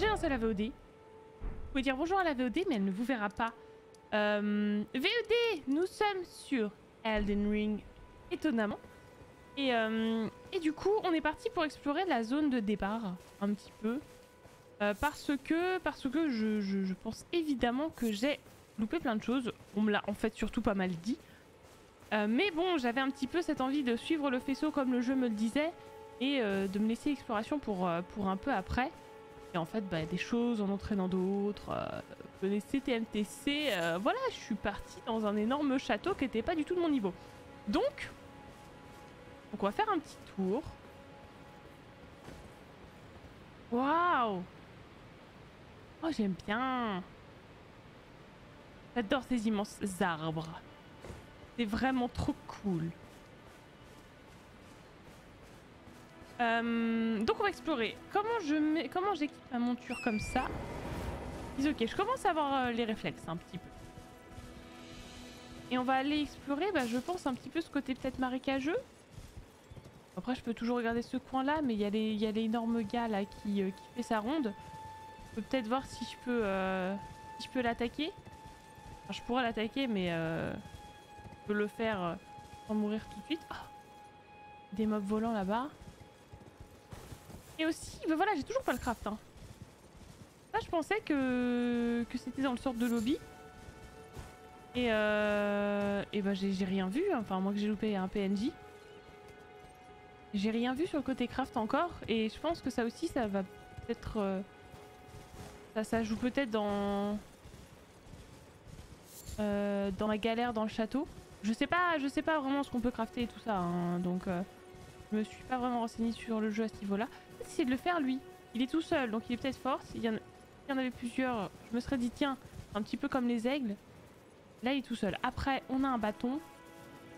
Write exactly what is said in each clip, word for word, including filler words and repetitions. J'ai un seul A V O D. Vous pouvez dire bonjour à la V O D, mais elle ne vous verra pas. Euh, V O D, nous sommes sur Elden Ring, étonnamment. Et, euh, et du coup, on est parti pour explorer la zone de départ, un petit peu. Euh, parce que, parce que je, je, je pense évidemment que j'ai loupé plein de choses. On me l'a en fait surtout pas mal dit. Euh, mais bon, j'avais un petit peu cette envie de suivre le faisceau comme le jeu me le disait. Et euh, de me laisser exploration pour, euh, pour un peu après. Et en fait, bah, des choses en entraînant d'autres. Euh, connaissez T M T C. Euh, voilà, je suis partie dans un énorme château qui n'était pas du tout de mon niveau. Donc, donc on va faire un petit tour. Waouh! Oh, j'aime bien! J'adore ces immenses arbres. C'est vraiment trop cool. Euh, donc on va explorer. Comment je mets, comment j'équipe ma monture comme ça? Ok, je commence à avoir euh, les réflexes un petit peu. Et on va aller explorer, bah, je pense, un petit peu ce côté peut-être marécageux. Après je peux toujours regarder ce coin-là, mais il y, y a l'énorme gars là qui, euh, qui fait sa ronde. Je peux peut-être voir si je peux, euh, si je peux l'attaquer. Enfin, je pourrais l'attaquer, mais euh, je peux le faire euh, sans mourir tout de suite. Oh, des mobs volants là-bas. Et aussi, bah voilà, j'ai toujours pas le craft. Hein. Là, je pensais que, que c'était dans le sort de lobby. Et, euh, et bah, j'ai rien vu, hein. Enfin, moi que j'ai loupé un P N J. J'ai rien vu sur le côté craft encore. Et je pense que ça aussi, ça va peut-être. Euh, ça, ça joue peut-être dans. Euh, dans la galère, dans le château. Je sais pas, je sais pas vraiment ce qu'on peut crafter et tout ça. Hein. Donc, euh, je me suis pas vraiment renseignée sur le jeu à ce niveau-là. C'est de le faire lui. Il est tout seul, donc il est peut-être fort. S'il y, en... y en avait plusieurs, je me serais dit tiens, un petit peu comme les aigles. Là, il est tout seul. Après, on a un bâton.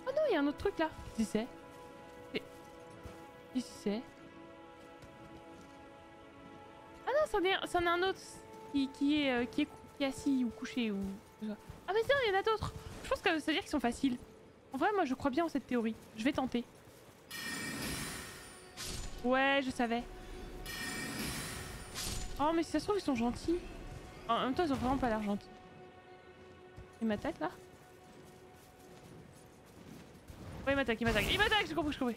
Oh non, il y a un autre truc là. Qu'est-ce que c'est? Qu'est-ce que c'est? Ah non, c'en est... est un autre qui, qui, est, euh, qui, est cou... qui est assis ou couché ou... Ah mais tiens, il y en a d'autres. Je pense que ça veut dire qu'ils sont faciles. En vrai, moi, je crois bien en cette théorie. Je vais tenter. Ouais, je savais. Oh mais si ça se trouve ils sont gentils. En même temps ils ont vraiment pas l'air gentils. Ils m'attaquent là? Ouais, ils m'attaquent, ils m'attaquent, ils m'attaquent, j'ai compris, j'ai compris.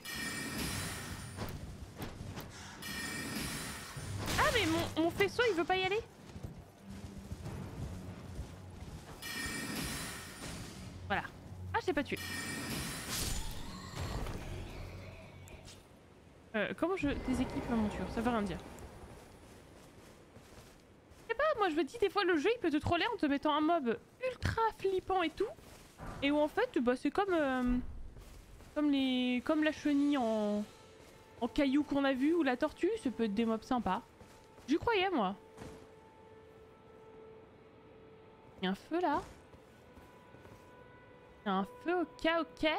Ah mais mon, mon faisceau il veut pas y aller? Voilà. Ah je l'ai pas tué. Euh, comment je déséquipe ma monture? Ça veut rien dire. Moi je me dis des fois le jeu il peut te troller en te mettant un mob ultra flippant et tout et où en fait bah, c'est comme euh, comme les comme la chenille en, en caillou qu'on a vu ou la tortue, ça peut être des mobs sympas. J'y croyais moi. Il y a un feu là. Il y a un feu ok ok.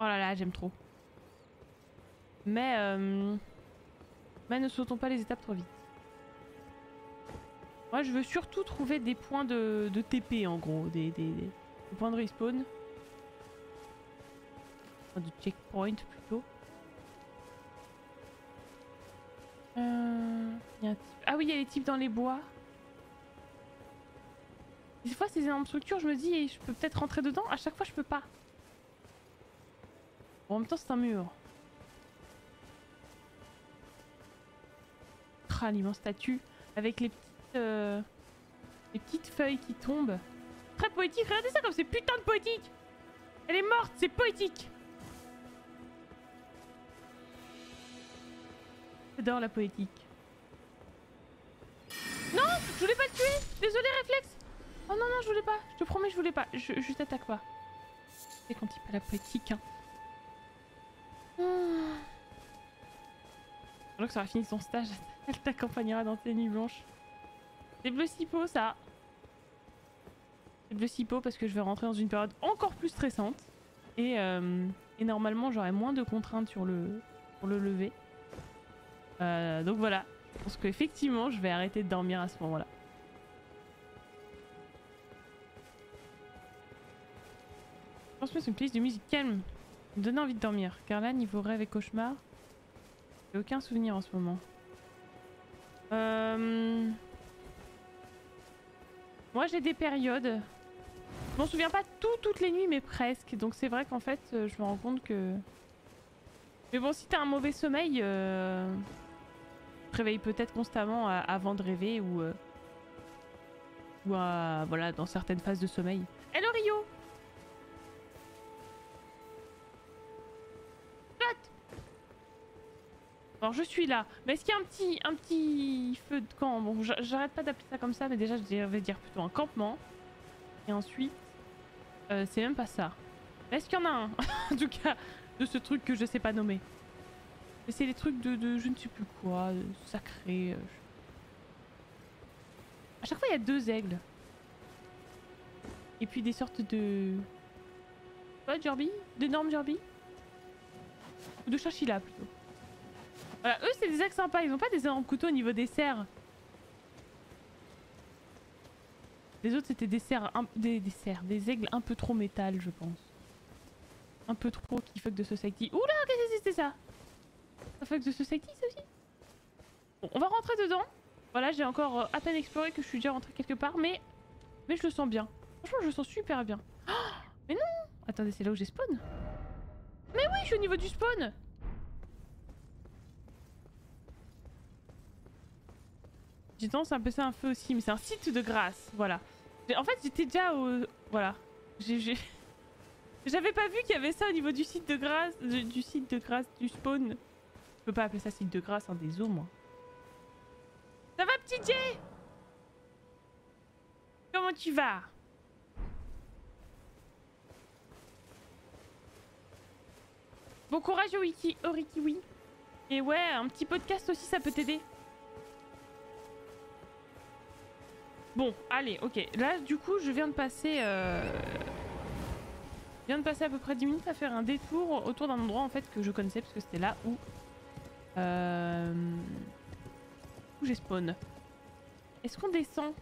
Oh là là j'aime trop. Mais, euh... mais ne sautons pas les étapes trop vite. Moi je veux surtout trouver des points de, de T P en gros, des, des, des, des points de respawn. Enfin, de checkpoint plutôt. Euh... Y a un type... Ah oui il y a les types dans les bois. Des fois ces énormes structures je me dis je peux peut-être rentrer dedans, à chaque fois je peux pas. Bon, en même temps c'est un mur. L'immense statue avec les petites, euh, les petites feuilles qui tombent. Très poétique, regardez ça comme c'est putain de poétique. Elle est morte, c'est poétique. J'adore la poétique. Non, je voulais pas le tuer. Désolé, réflexe. Oh non, non, je voulais pas. Je te promets, je voulais pas. Je, je t'attaque pas. C'est quand il pas la poétique. Hein. Hum. Je crois que ça aura fini son stage, elle t'accompagnera dans tes nuits blanches. C'est bleu cipo ça. C'est bleu cipo parce que je vais rentrer dans une période encore plus stressante. Et, euh, et normalement j'aurai moins de contraintes sur le, sur le lever. Euh, donc voilà, je pense qu'effectivement je vais arrêter de dormir à ce moment-là. Je pense que c'est une playlist de musique calme. me donne envie de dormir, car là, niveau rêve et cauchemar, j'ai aucun souvenir en ce moment. Euh... Moi, j'ai des périodes. Je m'en souviens pas tout, toutes les nuits, mais presque. Donc c'est vrai qu'en fait, je me rends compte que... Mais bon, si t'as un mauvais sommeil, euh... tu te réveilles peut-être constamment à, avant de rêver ou... Euh... Ou à... Voilà, dans certaines phases de sommeil. Hello Rio! Alors je suis là, mais est-ce qu'il y a un petit, un petit feu de camp? Bon, j'arrête pas d'appeler ça comme ça, mais déjà je vais dire plutôt un campement. Et ensuite, euh, c'est même pas ça. Est-ce qu'il y en a un? En tout cas, de ce truc que je sais pas nommer. Mais c'est les trucs de, de je ne sais plus quoi, sacré. À chaque fois, il y a deux aigles. Et puis des sortes de... Pas de gerbilles? D'énormes gerbilles? Ou de chinchilla plutôt. Voilà, eux c'est des axes sympas, ils ont pas des énormes couteaux au niveau des serres. Les autres c'était des serres, un... des, des serres, des aigles un peu trop métal je pense. Un peu trop qui fuck de society. Oula, qu'est-ce que c'était ça? Ça fuck de society ça aussi? Bon, on va rentrer dedans. Voilà, j'ai encore à peine exploré que je suis déjà rentré quelque part, mais... Mais je le sens bien. Franchement je le sens super bien. Oh, mais non! Attendez, c'est là où j'ai spawn? Mais oui, je suis au niveau du spawn! J'ai tendance à appeler ça un feu aussi, mais c'est un site de grâce, voilà. En fait, j'étais déjà au... Voilà. J'avais pas vu qu'il y avait ça au niveau du site de grâce, du, du site de grâce, du spawn. Je peux pas appeler ça site de grâce, hein, des eaux, moi. Ça va, petit Jay? Comment tu vas? Bon courage au Wiki, au Rikiwi. Et ouais, un petit podcast aussi, ça peut t'aider. Bon, allez, ok. Là, du coup, je viens de passer... Euh... Je viens de passer à peu près dix minutes à faire un détour autour d'un endroit, en fait, que je connaissais, parce que c'était là où... Euh... Où j'ai spawn. Est-ce qu'on descend?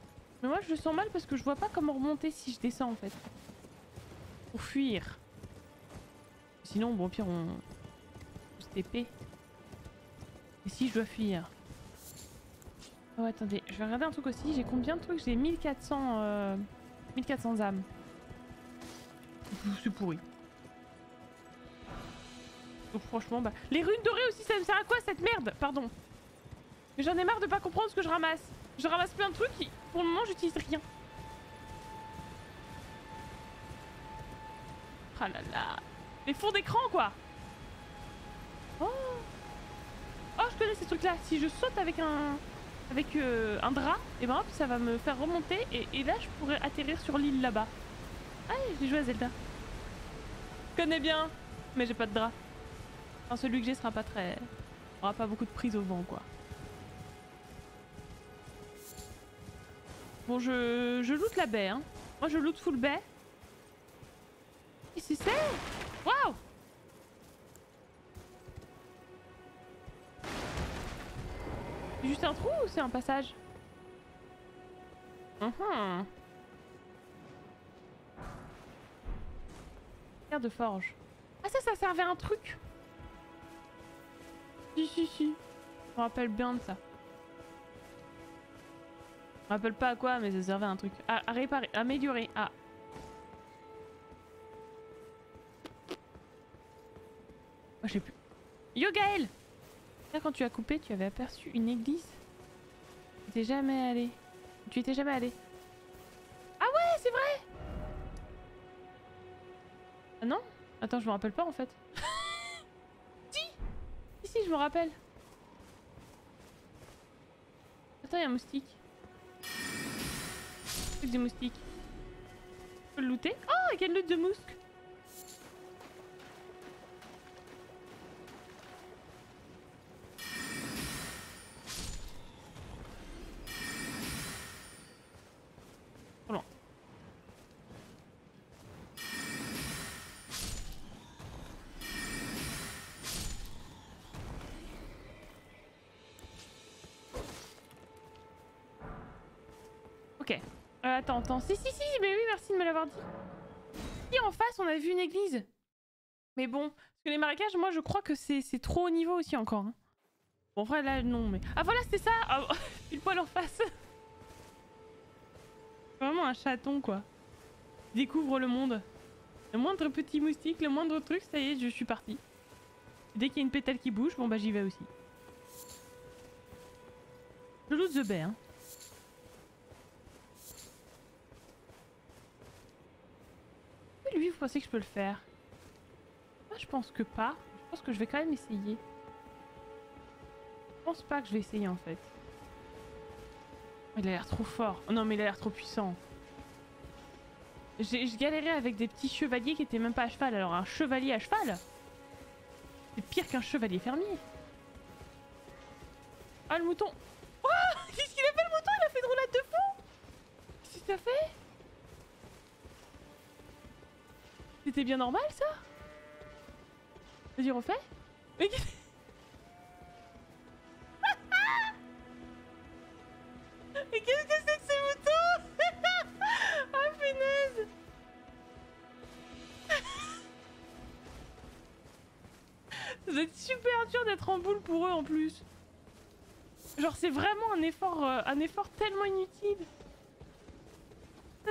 Mais moi, je le sens mal parce que je vois pas comment remonter si je descends, en fait. Pour fuir. Sinon, bon, au pire, on... on se T P. Et si je dois fuir? Oh attendez, je vais regarder un truc aussi, j'ai combien de trucs? J'ai mille quatre cents... Euh, mille quatre cents âmes. C'est pourri. Donc franchement, bah... Les runes dorées aussi, ça me sert à quoi cette merde? Pardon. Mais j'en ai marre de pas comprendre ce que je ramasse. Je ramasse plein de trucs, et pour le moment j'utilise rien. Ah là là... Les fonds d'écran quoi! Oh! Oh je connais ces trucs là, si je saute avec un... Avec euh, un drap, et ben hop, ça va me faire remonter et, et là je pourrais atterrir sur l'île là-bas. Ah, j'ai joué à Zelda. Je connais bien, mais j'ai pas de drap. Enfin, celui que j'ai sera pas très... aura pas beaucoup de prise au vent quoi. Bon, je, je loot la baie, hein. Moi je loot full baie. Et c'est ça! Waouh! C'est juste un trou ou c'est un passage? Hum-hum. Pierre de forge. Ah ça, ça servait à un truc. Si, si, si. Je me rappelle bien de ça. Je me rappelle pas à quoi, mais ça servait à un truc. À, à réparer, à améliorer. Ah. Oh, je sais plus. Yo Gaël! Là, quand tu as coupé, tu avais aperçu une église. Tu t'es jamais allé. Tu étais jamais allé. Ah ouais, c'est vrai! Ah non? Attends, je me rappelle pas en fait. Si! Si, si, je me rappelle. Attends, il y a un moustique. Truc des moustiques. Je peux le looter? Oh, quelle loot de mousque! Attends, attends, si, si, si, mais oui, merci de me l'avoir dit. Et en face, on a vu une église. Mais bon, parce que les marécages, moi je crois que c'est trop haut niveau aussi encore. Hein. Bon, en vrai là non, mais... Ah voilà, c'est ça. Oh, pile poil en face. Vraiment un chaton quoi. Découvre le monde. Le moindre petit moustique, le moindre truc, ça y est, je suis partie. Dès qu'il y a une pétale qui bouge, bon bah j'y vais aussi. Je loot the bear. Hein. Oui, lui, vous pensez que je peux le faire? Moi, je pense que pas. Je pense que je vais quand même essayer. Je pense pas que je vais essayer en fait. Il a l'air trop fort. Oh non, mais il a l'air trop puissant. J'ai galéré avec des petits chevaliers qui étaient même pas à cheval. Alors un chevalier à cheval, c'est pire qu'un chevalier fermier. Ah le mouton. Oh, qu'est-ce qu'il a fait le mouton? Il a fait une roulade de fou. Qu'est-ce que t'as fait? C'était bien normal ça? Vas-y refais. Mais qu'est-ce... Mais qu'est-ce que c'est que ce mouton? Ah oh, punaise. Ça doit être super dur d'être en boule pour eux en plus. Genre c'est vraiment un effort, euh, un effort tellement inutile.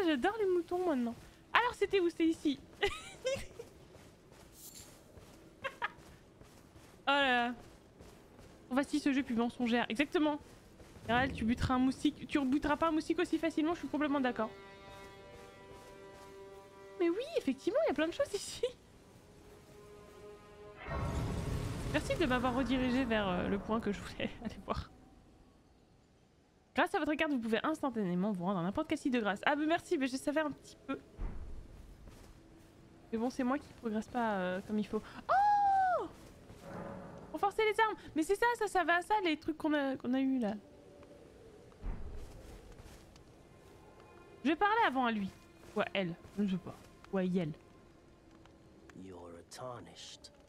J'adore les moutons maintenant. Alors c'était où? C'était ici. Oh là là. On va si ce jeu plus mensongère. Exactement. Réal, tu buteras un moustique. Tu rebuteras pas un moustique aussi facilement, je suis complètement d'accord. Mais oui, effectivement, il y a plein de choses ici. Merci de m'avoir redirigé vers le point que je voulais aller voir. Grâce à votre carte, vous pouvez instantanément vous rendre à n'importe quel site de grâce. Ah, mais merci, mais je savais un petit peu. Mais bon, c'est moi qui progresse pas euh, comme il faut. Oh! Renforcer les armes! Mais c'est ça, ça, ça va à ça, les trucs qu'on a, qu'on a eu là. Je vais parler avant à lui. Ou à elle. Je ne sais pas. Ou à Yel. Vous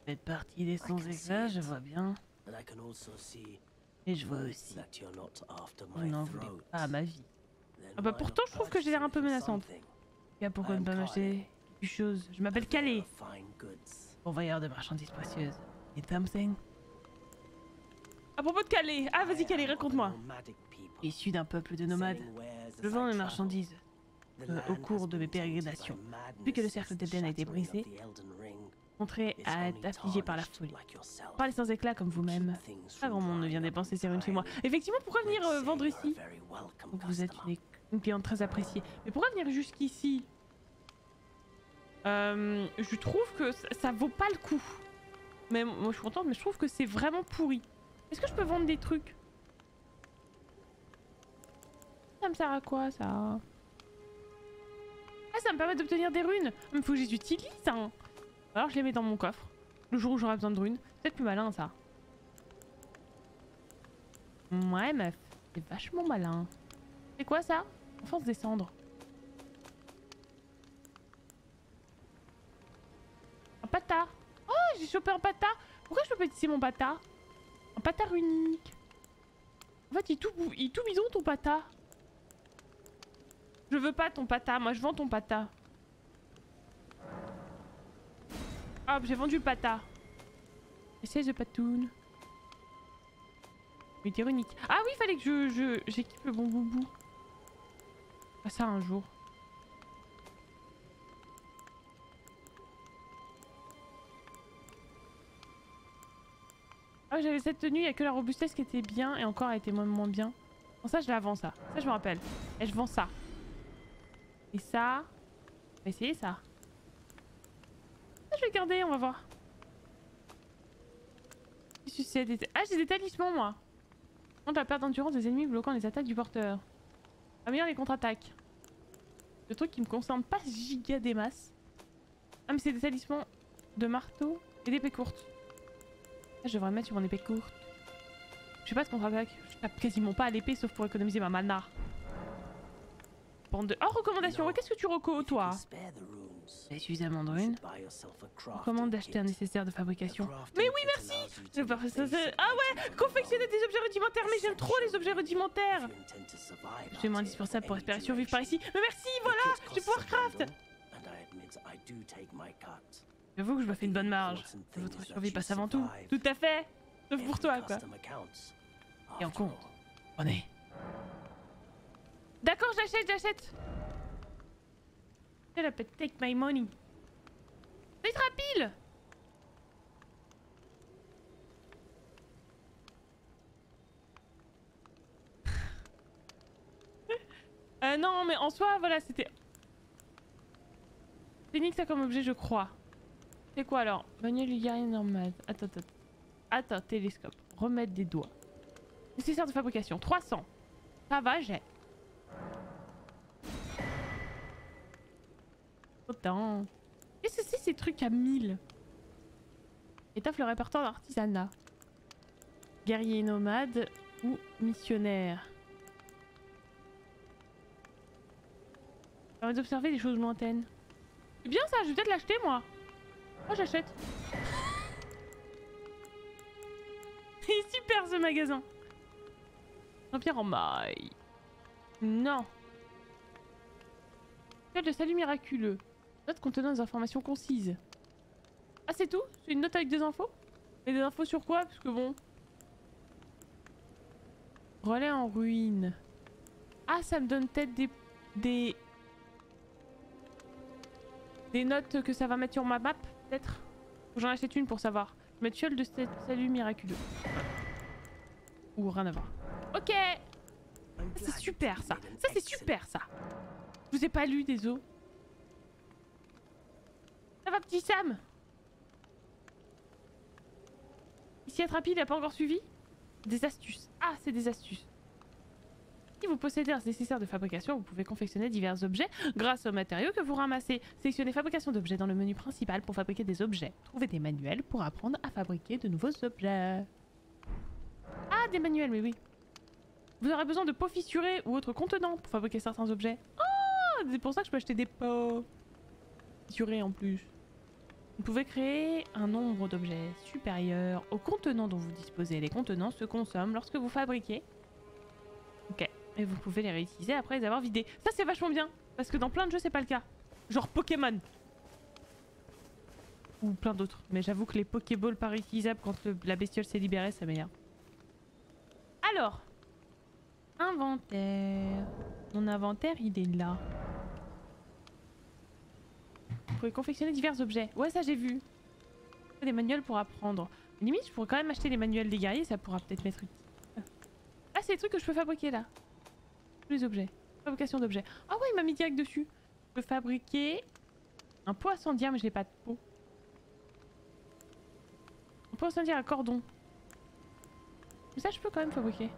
faites partie des sans-exacts, je vois bien. Et je vois aussi. Vous n'en voulez pas à ma vie. Ah bah pourtant, je trouve que j'ai l'air un peu menaçante. Regarde, pourquoi ne pas m'acheter quelque chose? Je m'appelle Kalé. Convoyeur de marchandises précieuses. Et something? À propos de Kalé. Ah vas-y Kalé, raconte-moi. Issu d'un peuple de nomades. Je vends mes marchandises euh, au cours de mes pérégrinations. Depuis que le cercle d'Elden a été brisé, montré à être affligé par la folie. Parlez sans éclat comme vous-même. Pas grand monde ne vient dépenser ses runes chez moi. Effectivement, pourquoi venir euh, vendre ici? Donc vous êtes une, une cliente très appréciée. Mais pourquoi venir jusqu'ici? euh, Je trouve que ça, ça vaut pas le coup. Mais moi je suis contente, mais je trouve que c'est vraiment pourri. Est-ce que je peux vendre des trucs? Ça me sert à quoi ça? Ah, ça me permet d'obtenir des runes. Il faut que je les utilise hein. Alors je les mets dans mon coffre. Le jour où j'aurai besoin de runes. C'est peut-être plus malin ça. Ouais meuf, c'est vachement malin. C'est quoi ça? Enfance des cendres. Un patard. Oh j'ai chopé un patard. Pourquoi je peux pas utiliser mon patard? Un patard unique. En fait il est tout, il est tout bidon ton patard. Je veux pas ton pata, moi je vends ton pata. Hop, j'ai vendu le pata. Essaye de patoune. Mais t'es unique. Ah oui, fallait que je, je, j'équipe le bon boubou. Pas ça un jour. Ah j'avais cette tenue, il n'y a que la robustesse qui était bien et encore elle était moins, moins bien. Bon ça je la vends ça, ça je me rappelle. Et je vends ça. Et ça, on va essayer ça. Ça, je vais garder, on va voir. Ah, j'ai des talismans, moi. Contre la perte d'endurance des ennemis bloquant les attaques du porteur. Améliore les contre-attaques. Le truc qui me concerne pas giga des masses. Ah, mais c'est des talismans de marteau et d'épée courte. Ça, je devrais mettre sur mon épée courte. Je sais pas de contre-attaque. Je tape quasiment pas à l'épée sauf pour économiser ma mana. De... Oh, recommandation, qu'est-ce que tu recos, toi? J'ai suffisamment de runes. Recommande d'acheter un nécessaire de fabrication. Mais oui, merci. Ah ouais, confectionner des objets rudimentaires, mais j'aime trop les objets rudimentaires. Je suis indispensable pour espérer survivre par ici. Mais merci, voilà, je vais pouvoir craft. J'avoue que je me fais une bonne marge. Votre survie passe avant tout. Tout à fait. Sauf pour toi, quoi. Et en compte. On est. D'accord, j'achète, j'achète. Je la peux take my money. C'est rapide. Euh, non, mais en soi, voilà, c'était. Technique, ça comme objet, je crois. C'est quoi alors? Manuel Lugarien normal. Attends, attends. Attends, télescope. Remettre des doigts. Nécessaire de fabrication. trois cents. Ça va, j'ai. Autant. Qu'est-ce que c'est ces trucs à mille? Étaffe le répertoire d'artisanat. Guerrier nomade ou missionnaire. Permet d'observer des choses lointaines. C'est bien ça, je vais peut-être l'acheter moi. Moi j'achète. Il est super ce magasin. Pierre en maille. Non. Code de salut miraculeux. Note contenant des informations concises. Ah c'est tout? C'est une note avec des infos? Mais des infos sur quoi? Parce que bon... Relais en ruine. Ah ça me donne peut-être des... des... Des notes que ça va mettre sur ma map, peut-être. J'en achète une pour savoir. Je mets fiole de salut miraculeux. Ou rien à voir. Ok. C'est super ça. Ça c'est super ça. Je vous ai pas lu, désolé. Ça va petit Sam? Ici attrapé, il a pas encore suivi? Des astuces. Ah c'est des astuces. Si vous possédez un nécessaire de fabrication, vous pouvez confectionner divers objets grâce aux matériaux que vous ramassez. Sélectionnez fabrication d'objets dans le menu principal pour fabriquer des objets. Trouvez des manuels pour apprendre à fabriquer de nouveaux objets. Ah, des manuels, mais oui. Vous aurez besoin de pots fissurés ou autres contenants pour fabriquer certains objets. Oh, c'est pour ça que je peux acheter des pots fissurés en plus. Vous pouvez créer un nombre d'objets supérieur au contenant dont vous disposez. Les contenants se consomment lorsque vous fabriquez. Ok. Et vous pouvez les réutiliser après les avoir vidés. Ça c'est vachement bien, parce que dans plein de jeux c'est pas le cas. Genre Pokémon. Ou plein d'autres. Mais j'avoue que les Pokéballs pas réutilisables quand le, la bestiole s'est libérée, ça m'énerve. Alors. Inventaire. Mon inventaire il est là. Vous pouvez confectionner divers objets. Ouais ça j'ai vu. Des manuels pour apprendre. Limite je pourrais quand même acheter les manuels des guerriers, ça pourra peut-être m'être utile. Ah c'est des trucs que je peux fabriquer là. Les objets. Fabrication d'objets. Ah ouais, il m'a mis direct dessus. Je peux fabriquer un pot incendiaire, mais j'ai pas de pot. Un pot incendiaire à cordon. Mais ça, je peux quand même fabriquer.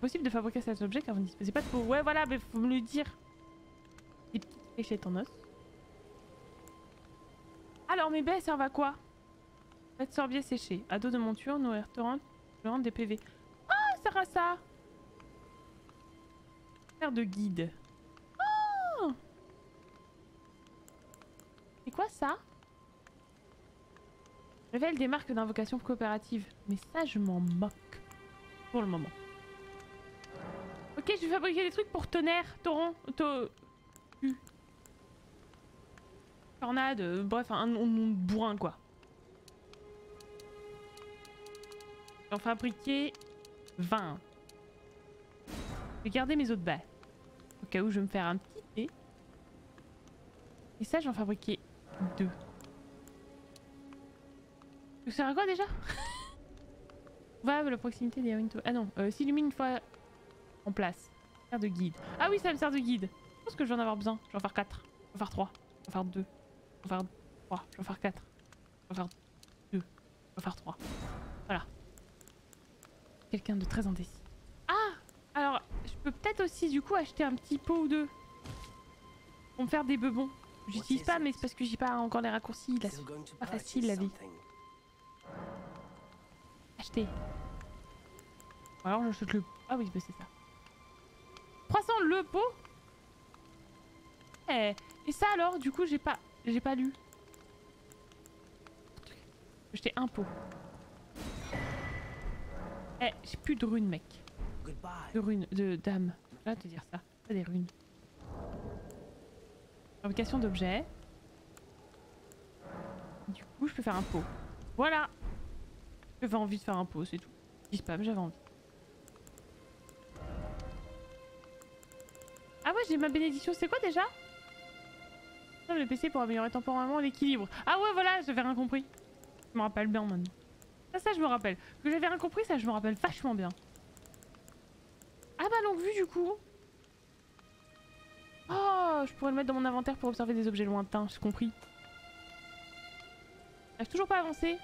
Possible de fabriquer cet objet car vous ne disposez pas de pot. Ouais, voilà, mais faut me le dire. Des petites fléchettes en os. Alors, mes baies servent à quoi? Pas de sorbier séché. À dos de monture, nourrir torrent, torrent des P V. Ah, ça sert à ça! De guide. Oh, c'est quoi ça? Révèle des marques d'invocation coopérative. Mais ça, je m'en moque. Pour le moment. Ok, je vais fabriquer des trucs pour tonnerre, torrent, to... tornade, euh, bref, un nom de bourrin, quoi. J'en fabriquer vingt. Je vais garder mes autres baies. Au cas où je vais me faire un petit thé. Et ça, j'en fabriquais deux. Ça sert à quoi déjà? Va la proximité des windows. Ah non, euh, s'illumine une fois en place. Sert de guide. Ah oui, ça me sert de guide. Je pense que je vais en avoir besoin. Je vais en faire quatre. Je vais en faire trois. Je vais en faire deux. Je vais en faire trois. Je vais en faire quatre. Je vais en faire deux. Je vais en faire trois. Voilà. Quelqu'un de très indécis. Ah! Alors, je peux peut-être aussi du coup acheter un petit pot ou deux. Pour me faire des bebons. J'utilise pas, mais c'est parce que j'ai pas encore les raccourcis. Là, c'est pas facile la vie. Acheter. Alors j'achète le... Ah oui, c'est ça. trois cents le pot. Eh. Et ça alors, du coup, j'ai pas... J'ai pas lu. Acheter un pot. Eh, j'ai plus de runes, mec. De runes, de dames. Je vais te dire ça. Pas des runes. Fabrication d'objets. Du coup, je peux faire un pot. Voilà. J'avais envie de faire un pot, c'est tout. Dis spam, j'avais envie. Ah ouais, j'ai ma bénédiction, c'est quoi déjà? Le P C pour améliorer temporairement l'équilibre. Ah ouais, voilà, j'avais rien compris. Je me rappelle bien maintenant. Ça, ça, je me rappelle. Que j'avais rien compris, ça, je me rappelle vachement bien. Ah bah, longue vue, du coup. Oh, je pourrais le mettre dans mon inventaire pour observer des objets lointains, j'ai compris. J'arrive toujours pas à avancer.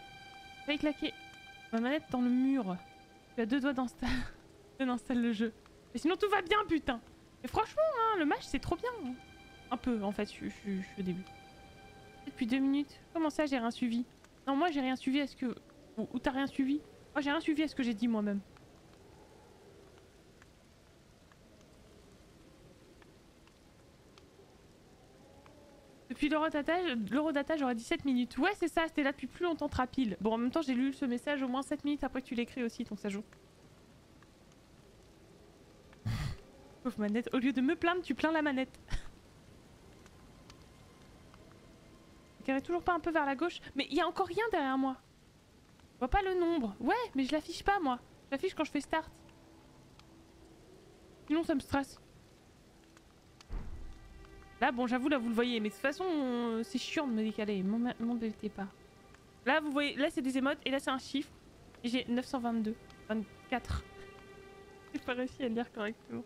J'avais claqué ma manette dans le mur. Tu as deux doigts d'installer le jeu. Mais sinon, tout va bien, putain. Mais franchement, hein, le match, c'est trop bien. Hein. Un peu, en fait, je suis au début. Depuis deux minutes. Comment ça, j'ai rien suivi? Non, moi, j'ai rien suivi à ce que... Ou, ou t'as rien suivi? Moi, j'ai rien suivi à ce que j'ai dit moi-même. Depuis l'eurodata, j'aurais dit sept minutes. Ouais, c'est ça, c'était là depuis plus longtemps, Trapile. Bon, en même temps, j'ai lu ce message au moins sept minutes après que tu l'écris aussi, donc ça joue. Pauvre manette. Au lieu de me plaindre, tu plains la manette. Carré toujours pas un peu vers la gauche, mais il y a encore rien derrière moi. Je vois pas le nombre. Ouais, mais je l'affiche pas moi. Je l'affiche quand je fais start. Sinon ça me stresse. Là bon j'avoue là vous le voyez, mais de toute façon on... c'est chiant de me décaler. M'embêtez pas. Là vous voyez, là c'est des émotes et là c'est un chiffre. J'ai neuf cent vingt-deux, vingt-quatre. J'ai pas réussi à le lire correctement.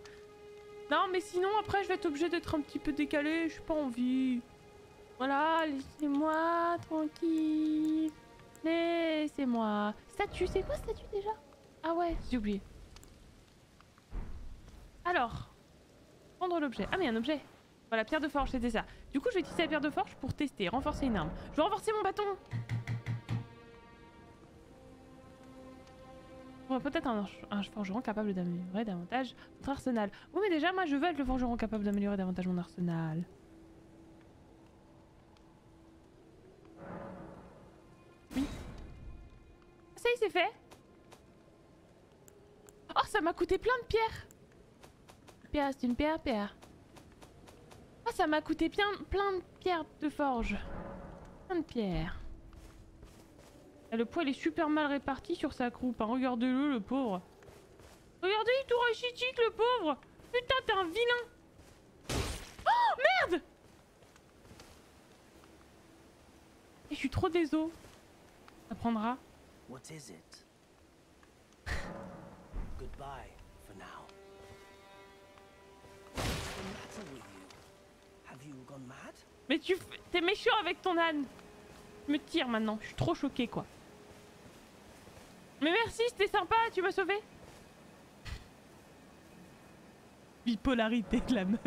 Non mais sinon après je vais être obligée d'être un petit peu décalée. J'ai pas envie. Voilà, laissez-moi tranquille. Laissez-moi. Statut, c'est quoi statut déjà? Ah ouais, j'ai oublié. Alors, prendre l'objet. Ah mais un objet. Voilà, pierre de forge, c'était ça. Du coup, je vais utiliser la pierre de forge pour tester, renforcer une arme. Je vais renforcer mon bâton. On va peut-être un, un forgeron capable d'améliorer davantage notre arsenal. Oui mais déjà, moi je veux être le forgeron capable d'améliorer davantage mon arsenal. Ça y est, c'est fait. Oh, ça m'a coûté plein de pierres. Pierre, c'est une pierre, pierre. Oh, ça m'a coûté plein, plein de pierres de forge. Plein de pierres. Là, le poids, il est super mal réparti sur sa croupe. Hein. Regardez-le, le pauvre. Regardez, il est tout rachitique, le pauvre. Putain, t'es un vilain. Oh, merde. Et je suis trop désolée. Ça prendra. What is it? Goodbye for now. What's the matter with you? Have you gone mad? Mais tu t'es méchant avec ton âne. Je me tire maintenant, je suis trop choquée quoi. Mais merci, c'était sympa, tu m'as sauvé. Bipolarité de la meuf.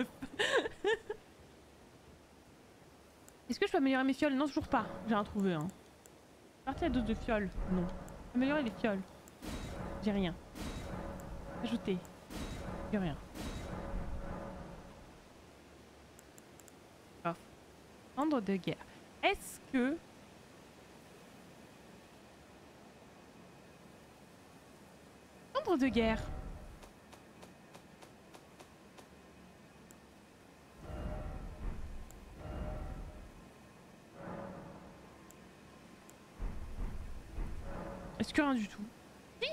Est-ce que je peux améliorer mes fioles? Non, toujours pas. J'ai rien trouvé hein. Partie à dose de fioles. Non. Améliorer les fioles. J'ai rien. Ajouter. J'ai rien. Oh. Cendre de guerre. Est-ce que... Cendre de guerre. Est-ce que rien du tout? Si.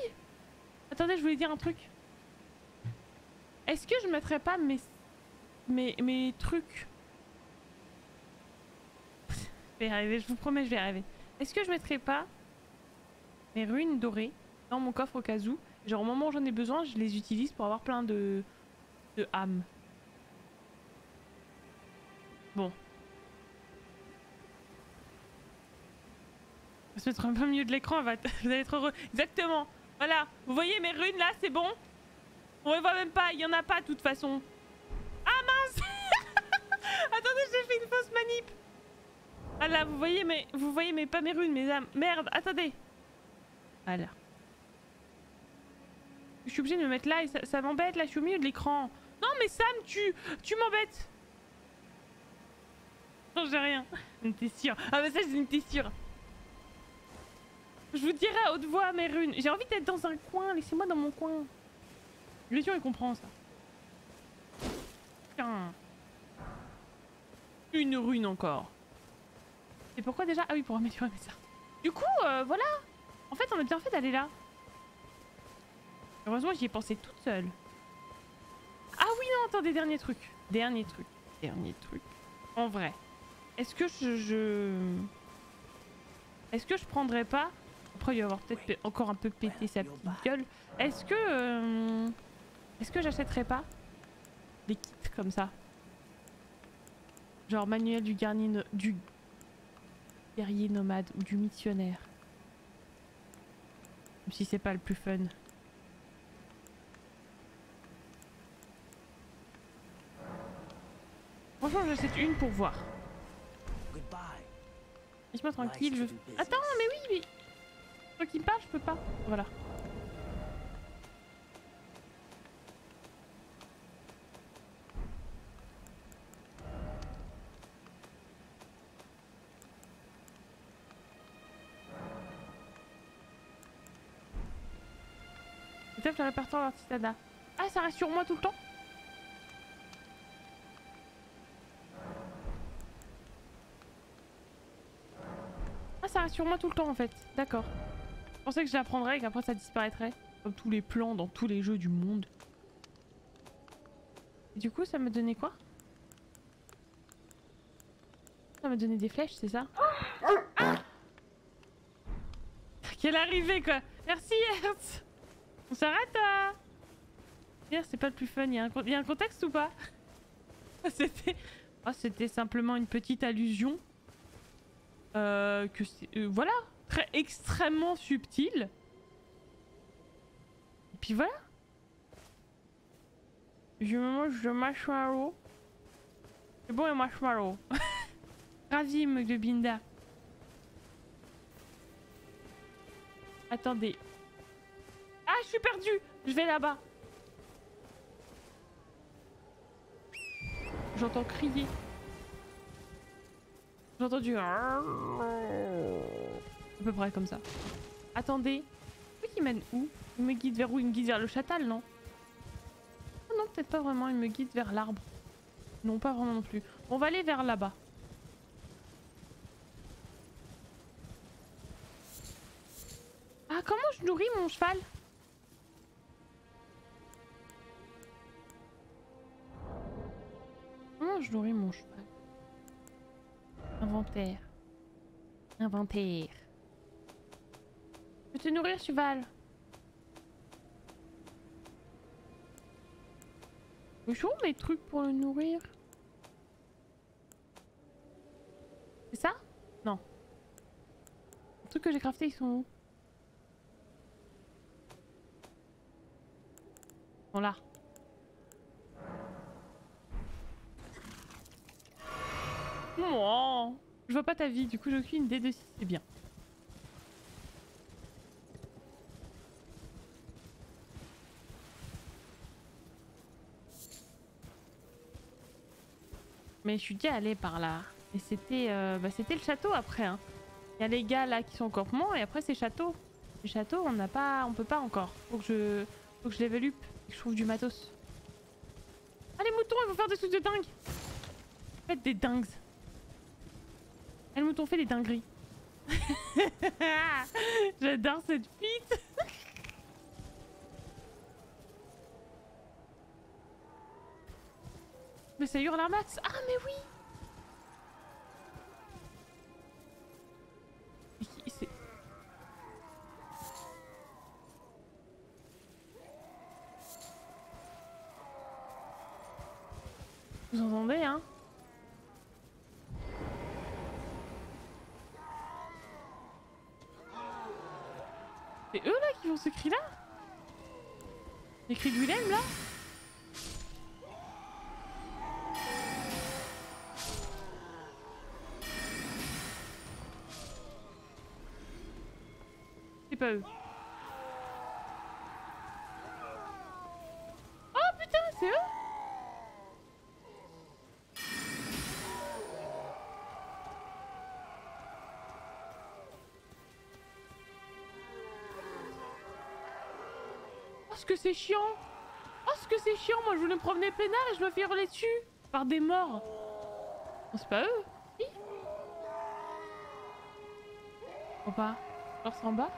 Attendez, je voulais dire un truc. Est-ce que je mettrais pas mes... mes... mes trucs? Je vais y arriver, je vous promets, je vais y arriver. Est-ce que je mettrais pas mes runes dorées dans mon coffre au cas où? Genre au moment où j'en ai besoin, je les utilise pour avoir plein de... de âmes. Bon. On va se mettre un peu au milieu de l'écran, vous allez être heureux. Exactement, voilà. Vous voyez mes runes là, c'est bon. On les voit même pas, il y en a pas de toute façon. Ah mince. Attendez, j'ai fait une fausse manip. Ah là, vous voyez mais vous voyez mais pas mes runes, mes âmes. Merde, attendez. Voilà. Je suis obligée de me mettre là et ça, ça m'embête là, je suis au milieu de l'écran. Non mais Sam, tu, tu m'embêtes. Non, j'ai rien. T'es sûre? Ah mais ça, j'étais sûre. Je vous dirai à haute voix mes runes. J'ai envie d'être dans un coin, laissez-moi dans mon coin. L'illusion, il comprend ça. Tiens. Une rune encore. Et pourquoi déjà? Ah oui, pour améliorer mes armes. Du coup, euh, voilà. En fait, on a bien fait d'aller là. Heureusement, j'y ai pensé toute seule. Ah oui, non, attendez, dernier truc. Dernier truc. Dernier truc. En vrai. Est-ce que je... je... Est-ce que je prendrais pas... Après, il va avoir peut-être encore un peu pété sa petite gueule. Est-ce que... Euh... Est-ce que j'achèterais pas des kits comme ça? Genre manuel du guerrier, no... du guerrier nomade ou du missionnaire. Même si c'est pas le plus fun. Franchement, j'achète une pour voir. Laisse-moi tranquille, je... Attends, mais oui, mais... Toi qui me parle, je peux pas. Voilà. Le répertoire d'artisanat. Ah, ça reste sur moi tout le temps? Ah, ça reste sur moi tout le temps en fait. D'accord. Je pensais que je l'apprendrais et qu'après ça disparaîtrait. Comme tous les plans dans tous les jeux du monde. Et du coup, ça m'a donné quoi? Ça m'a donné des flèches, c'est ça? Ah, quelle arrivée quoi! Merci Hertz! On s'arrête à... C'est pas le plus fun, il y a un, il y a un contexte ou pas? C'était... Oh, c'était simplement une petite allusion. Euh, que euh, voilà, très extrêmement subtil. Et puis voilà. Je me mange de marshmallow. C'est bon les marshmallows. Ravi mec de Binda. Attendez. Ah, je suis perdue. Je vais là-bas. J'entends crier. J'ai entendu un... à peu près comme ça. Attendez. Lui qui mène où? Il me guide vers où? Il me guide vers le châtal, non? Oh non, peut-être pas vraiment. Il me guide vers l'arbre. Non, pas vraiment non plus. On va aller vers là-bas. Ah, comment je nourris mon cheval? Je nourris mon cheval. Inventaire. Inventaire. Je vais te nourrir, cheval. Mais je trouve mes trucs pour le nourrir. C'est ça? Non. Les trucs que j'ai craftés, ils sont où? Ils sont là. Oh, je vois pas ta vie, du coup j'ai aucune idée de si c'est bien. Mais je suis déjà allée par là. Et c'était euh, bah, c'était le château après. Hein. Il y a les gars là qui sont en campement et après c'est château. Les châteaux, on n'a pas, on peut pas encore. Faut que je, faut que je level up et que je trouve du matos. Ah les moutons, ils vont faire des trucs de dingue. Faites des dingues. Elles m'ont fait des dingueries. J'adore cette pite. Mais ça hurle un max. Ah mais oui. C'est... Vous entendez hein? C'est eux là qui font ce cri là? Les cris de Willem là? C'est pas eux. Oh putain, c'est eux? Que c'est chiant. Oh ce que c'est chiant, moi je voulais me promener peinard et je me fais hurler dessus par des morts. C'est pas eux. Oui. En bas. Alors c'est en bas?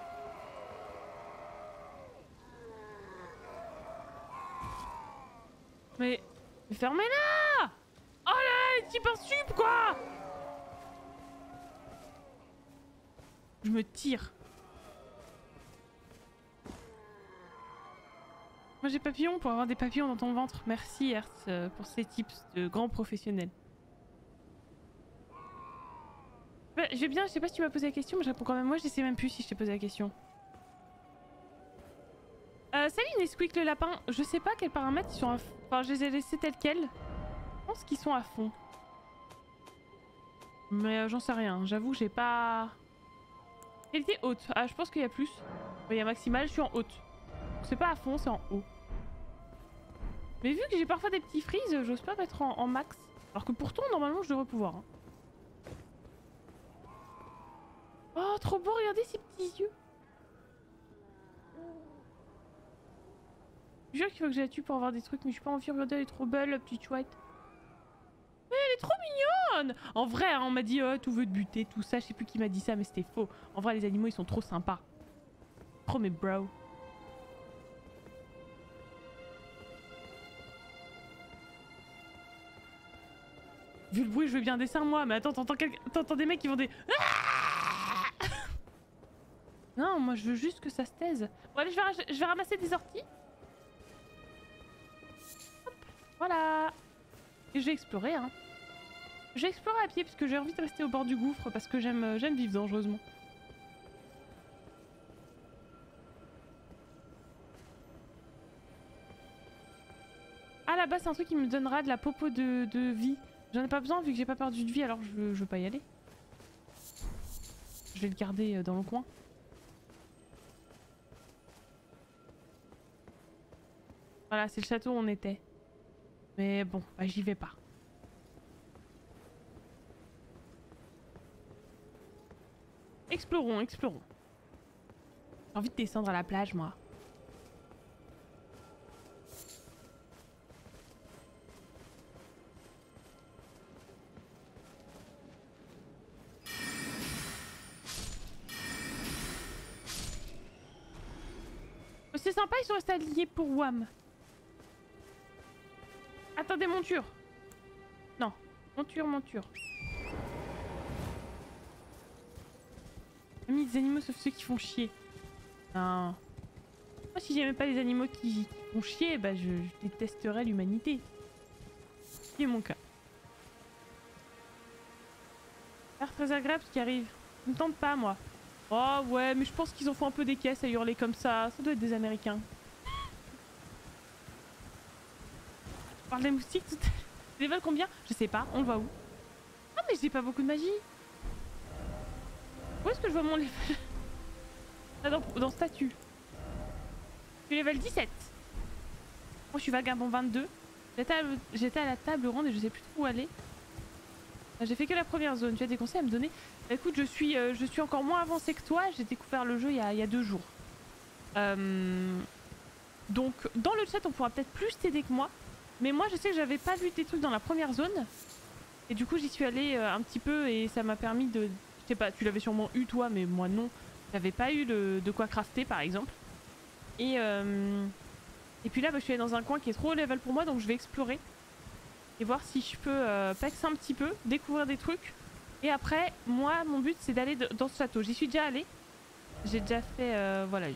Mais... Mais fermez-la! Oh là là, super sup quoi! Je me tire. Moi j'ai papillon pour avoir des papillons dans ton ventre. Merci Hertz pour ces tips de grands professionnels. Bah, je vais bien, je sais pas si tu m'as posé la question, mais je réponds quand même. Moi je sais même plus si je t'ai posé la question. Euh, salut Nesquik le lapin. Je sais pas quels paramètres ils sont à fond. Enfin je les ai laissés tels quels. Je pense qu'ils sont à fond. Mais euh, j'en sais rien, j'avoue j'ai pas... Qualité haute. Ah je pense qu'il y a plus. Il y a maximal, je suis en haute. C'est pas à fond, c'est en haut. Mais vu que j'ai parfois des petits freezes, j'ose pas mettre en, en max. Alors que pourtant normalement je devrais pouvoir. Hein. Oh trop beau, regardez ces petits yeux. Je jure qu'il faut que je la tue pour avoir des trucs, mais je suis pas en vie. Regardez, elle est trop belle, la petite chouette. Mais elle est trop mignonne. En vrai, hein, on m'a dit, oh, tout veut te buter, tout ça. Je sais plus qui m'a dit ça, mais c'était faux. En vrai, les animaux, ils sont trop sympas. Trop mes bro. Vu le bruit, je veux bien un dessin, moi. Mais attends, t'entends quel... des mecs qui vont des... Ah non, moi, je veux juste que ça se taise. Bon, allez, je vais, ra je vais ramasser des orties. Voilà. Et je vais explorer, hein. Je vais explorer à pied parce que j'ai envie de rester au bord du gouffre parce que j'aime j'aime vivre dangereusement. Ah là-bas c'est un truc qui me donnera de la popo de, de vie. J'en ai pas besoin vu que j'ai pas perdu de vie alors je veux, je veux pas y aller. Je vais le garder dans le coin. Voilà, c'est le château où on était. Mais bon, bah j'y vais pas. Explorons, explorons. J'ai envie de descendre à la plage, moi. C'est sympa, ils sont restés alliés pour Wham. Attendez, monture. Non, monture, monture. Amis des animaux sauf ceux qui font chier. Non. Moi si j'aimais pas les animaux qui, qui font chier, bah je, je détesterais l'humanité. C'est mon cas. L'air très agréable ce qui arrive. Ils me tentent pas moi. Oh ouais, mais je pense qu'ils en font un peu des caisses à hurler comme ça. Ça doit être des Américains. On parle des moustiques tout à l'heure. Level combien? Je sais pas, on le voit où? Ah mais j'ai pas beaucoup de magie. Où est-ce que je vois mon level? Ah dans, dans statut. Je suis level dix-sept. Moi je suis vagabond vingt-deux. J'étais à, à la table ronde et je sais plus trop où aller. J'ai fait que la première zone, tu as des conseils à me donner? Bah, écoute je suis, euh, je suis encore moins avancée que toi, j'ai découvert le jeu il y a, il y a deux jours. Euh... Donc dans le chat on pourra peut-être plus t'aider que moi. Mais moi je sais que j'avais pas vu des trucs dans la première zone et du coup j'y suis allée euh, un petit peu et ça m'a permis de... Je sais pas, tu l'avais sûrement eu toi mais moi non. J'avais pas eu le... de quoi crafter par exemple. Et, euh... et puis là bah, je suis allée dans un coin qui est trop level pour moi donc je vais explorer et voir si je peux euh, pexer un petit peu, découvrir des trucs. Et après moi mon but c'est d'aller dans ce château. J'y suis déjà allée, j'ai déjà fait... Euh, voilà,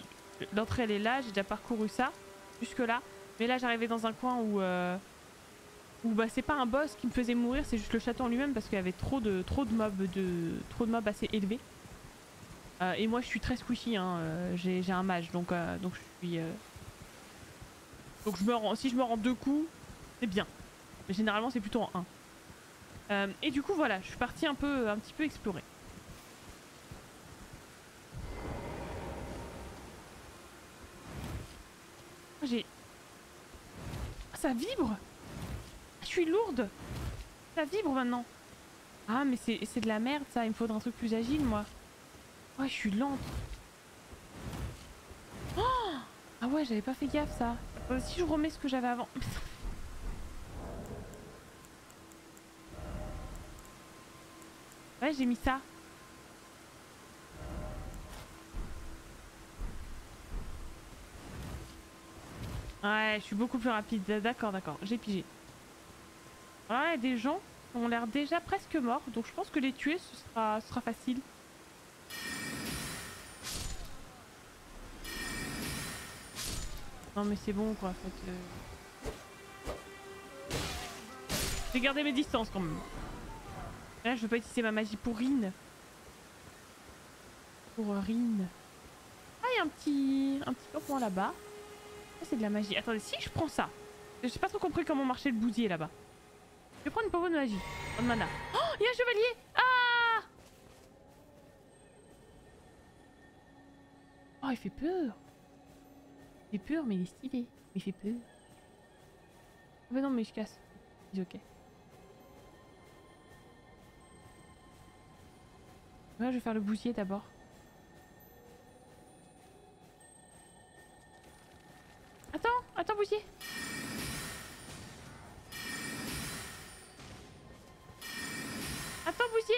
l'entrée elle est là, j'ai déjà parcouru ça jusque là. Mais là j'arrivais dans un coin où, euh, où bah, c'est pas un boss qui me faisait mourir, c'est juste le château en lui-même parce qu'il y avait trop de, trop de mobs de, trop de mobs assez élevés. Euh, et moi je suis très squishy, hein, euh, j'ai un mage donc, euh, donc je suis... Euh... Donc je me rends, si je me rends deux coups, c'est bien. Mais généralement c'est plutôt en un. Euh, et du coup voilà, je suis partie un, peu, un petit peu explorer. J'ai... Ça vibre! Je suis lourde! Ça vibre maintenant! Ah mais c'est de la merde ça, il me faudrait un truc plus agile moi. Ouais je suis lente. Oh ah ouais j'avais pas fait gaffe ça. Euh, si je remets ce que j'avais avant... Ouais j'ai mis ça. Ouais, je suis beaucoup plus rapide. D'accord, d'accord. J'ai pigé. Voilà, il y a des gens qui ont l'air déjà presque morts. Donc je pense que les tuer, ce sera, ce sera facile. Non mais c'est bon quoi, en fait. Euh... J'ai gardé mes distances quand même. Là je veux pas utiliser ma magie pour Rin. Pour Rin. Ah il y a un petit... un petit campement là-bas. Ça c'est de la magie. Attendez, si je prends ça. J'ai pas trop compris comment marchait le bousier là-bas. Je vais prendre une pomme de magie. Prendre mana. Oh il y a un chevalier. Ah oh il fait peur. Il est pur, mais il est stylé. Mais il fait peur. Mais non, mais je casse. C'est ok. Là, je vais faire le bousier d'abord. Attends, attends, bousier. Attends, bousier.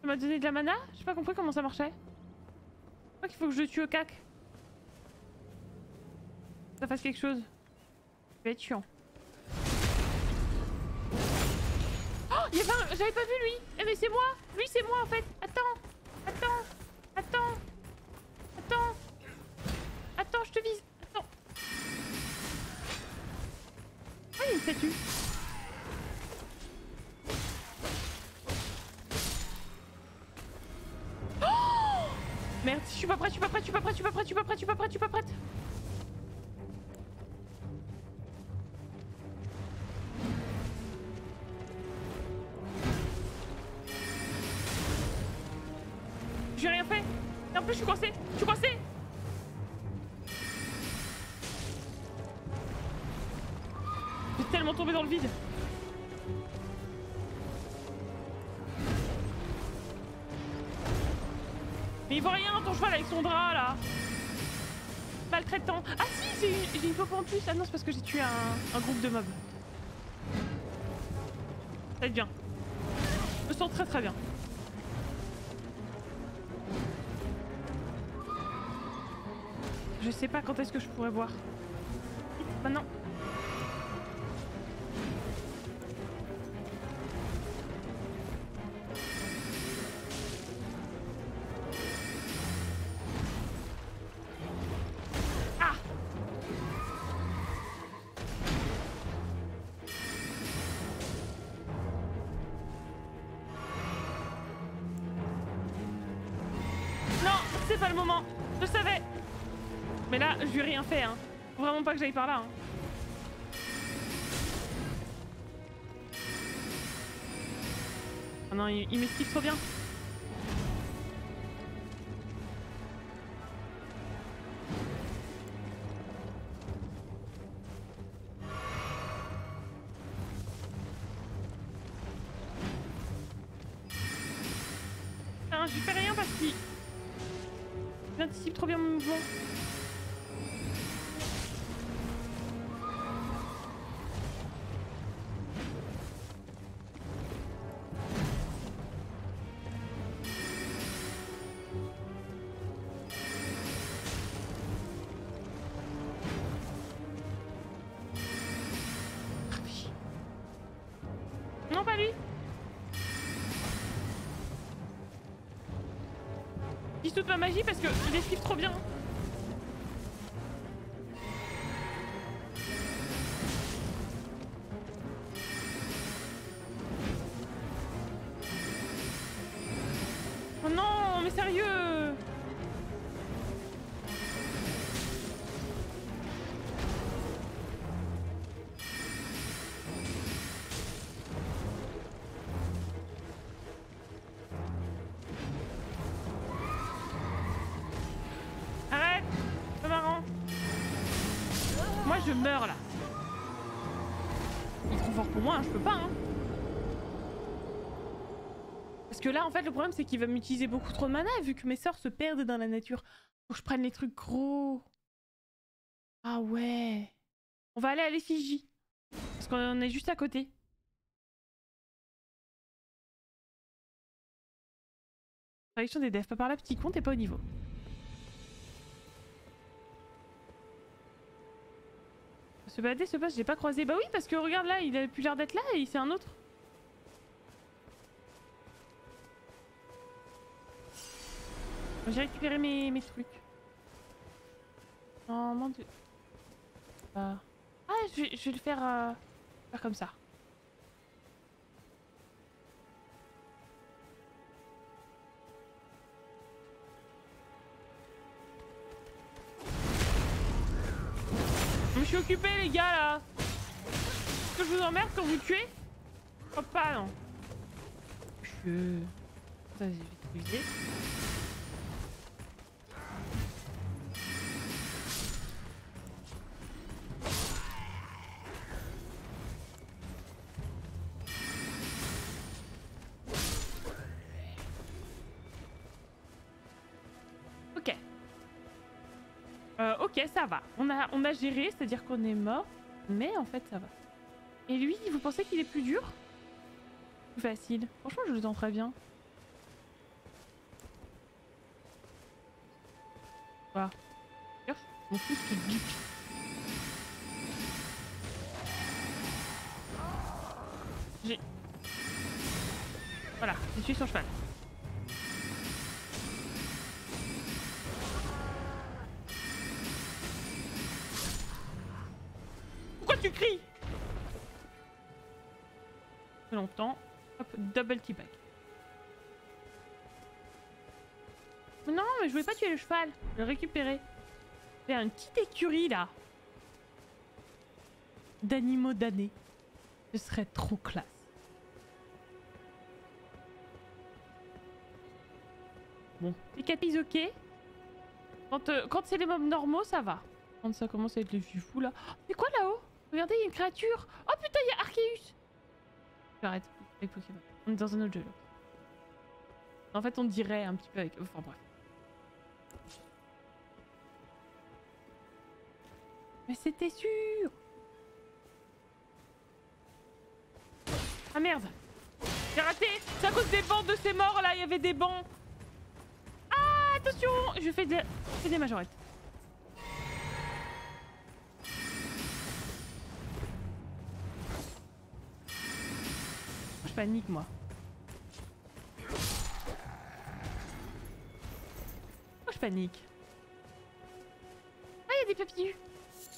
Ça m'a donné de la mana? J'ai pas compris comment ça marchait. Il faut que je le tue au cac. Ça fasse quelque chose. Ça va être chiant. Oh, il y avait un... J'avais pas vu lui. Eh mais c'est moi. Lui c'est moi en fait. Attends. Attends. Attends. Attends. Attends, je te vise. Attends. Ah, il y a une statue. Merde, je suis pas prête, je suis pas prête, je suis pas prête, je suis pas prête, je suis pas prête, je suis pas prête, je suis pas prête. J'ai rien fait. En plus, je suis coincée, je suis coincée. J'ai tellement tombé dans le vide. Mais il voit rien ton cheval avec son drap là. Maltraitant. Ah si, j'ai une popo en plus. Ah non, c'est parce que j'ai tué un, un groupe de mobs. Ça va être bien. Je me sens très très bien. Je sais pas quand est-ce que je pourrais voir. Maintenant. Fait, hein. Faut vraiment pas que j'aille par là. Hein. Ah non, il, il m'esquive trop bien. Putain, j'y fais rien parce qu'il anticipe trop bien mon mouvement. Toute ma magie parce que il esquive trop bien. Oh non, mais sérieux. Je meurs là. Il est trop fort pour moi, hein, je peux pas. Hein. Parce que là en fait le problème c'est qu'il va m'utiliser beaucoup trop de mana vu que mes sorts se perdent dans la nature. Faut que je prenne les trucs gros. Ah ouais. On va aller à l'effigie. Parce qu'on est juste à côté. Traduction des devs, pas par là petit con, t'es pas au niveau. Se balader, se passe, j'ai pas croisé. Bah oui, parce que regarde là, il a plus l'air d'être là et c'est un autre. J'ai récupéré mes, mes trucs. Non, mon dieu. Ah, ah je, je vais le faire, euh, faire comme ça. Mais je suis occupé les gars là. Est-ce que je vous emmerde quand vous tuez? Hop oh, pas non. Je... Putain, j'ai vite trouvé. Ok, ça va. On a, on a géré, c'est-à-dire qu'on est mort, mais en fait ça va. Et lui, vous pensez qu'il est plus dur? Plus facile. Franchement, je vous en préviens. Voilà. Mon fils qui dupe. J'ai... Voilà, je suis sur cheval. Tu cries longtemps. Hop, double t-bag. Non, mais je voulais pas tuer le cheval. Je vais le récupérer. J'ai une petite écurie là. D'animaux damnés. Ce serait trop classe. Bon. Les capis, ok. Quand, euh, quand c'est les mobs normaux, ça va. Quand ça commence à être les fous là. C'est quoi là-haut? Regardez, il y a une créature! Oh putain, il y a Arceus! J'arrête avec Pokémon. On est dans un autre jeu là. En fait, on dirait un petit peu avec... Enfin bref. Mais c'était sûr! Ah merde! J'ai raté! C'est à cause des bancs de ces morts là, il y avait des bancs! Ah, attention! Je fais des, je fais des majorettes. Panique moi. Oh, je panique. Ah, il y a des papillons.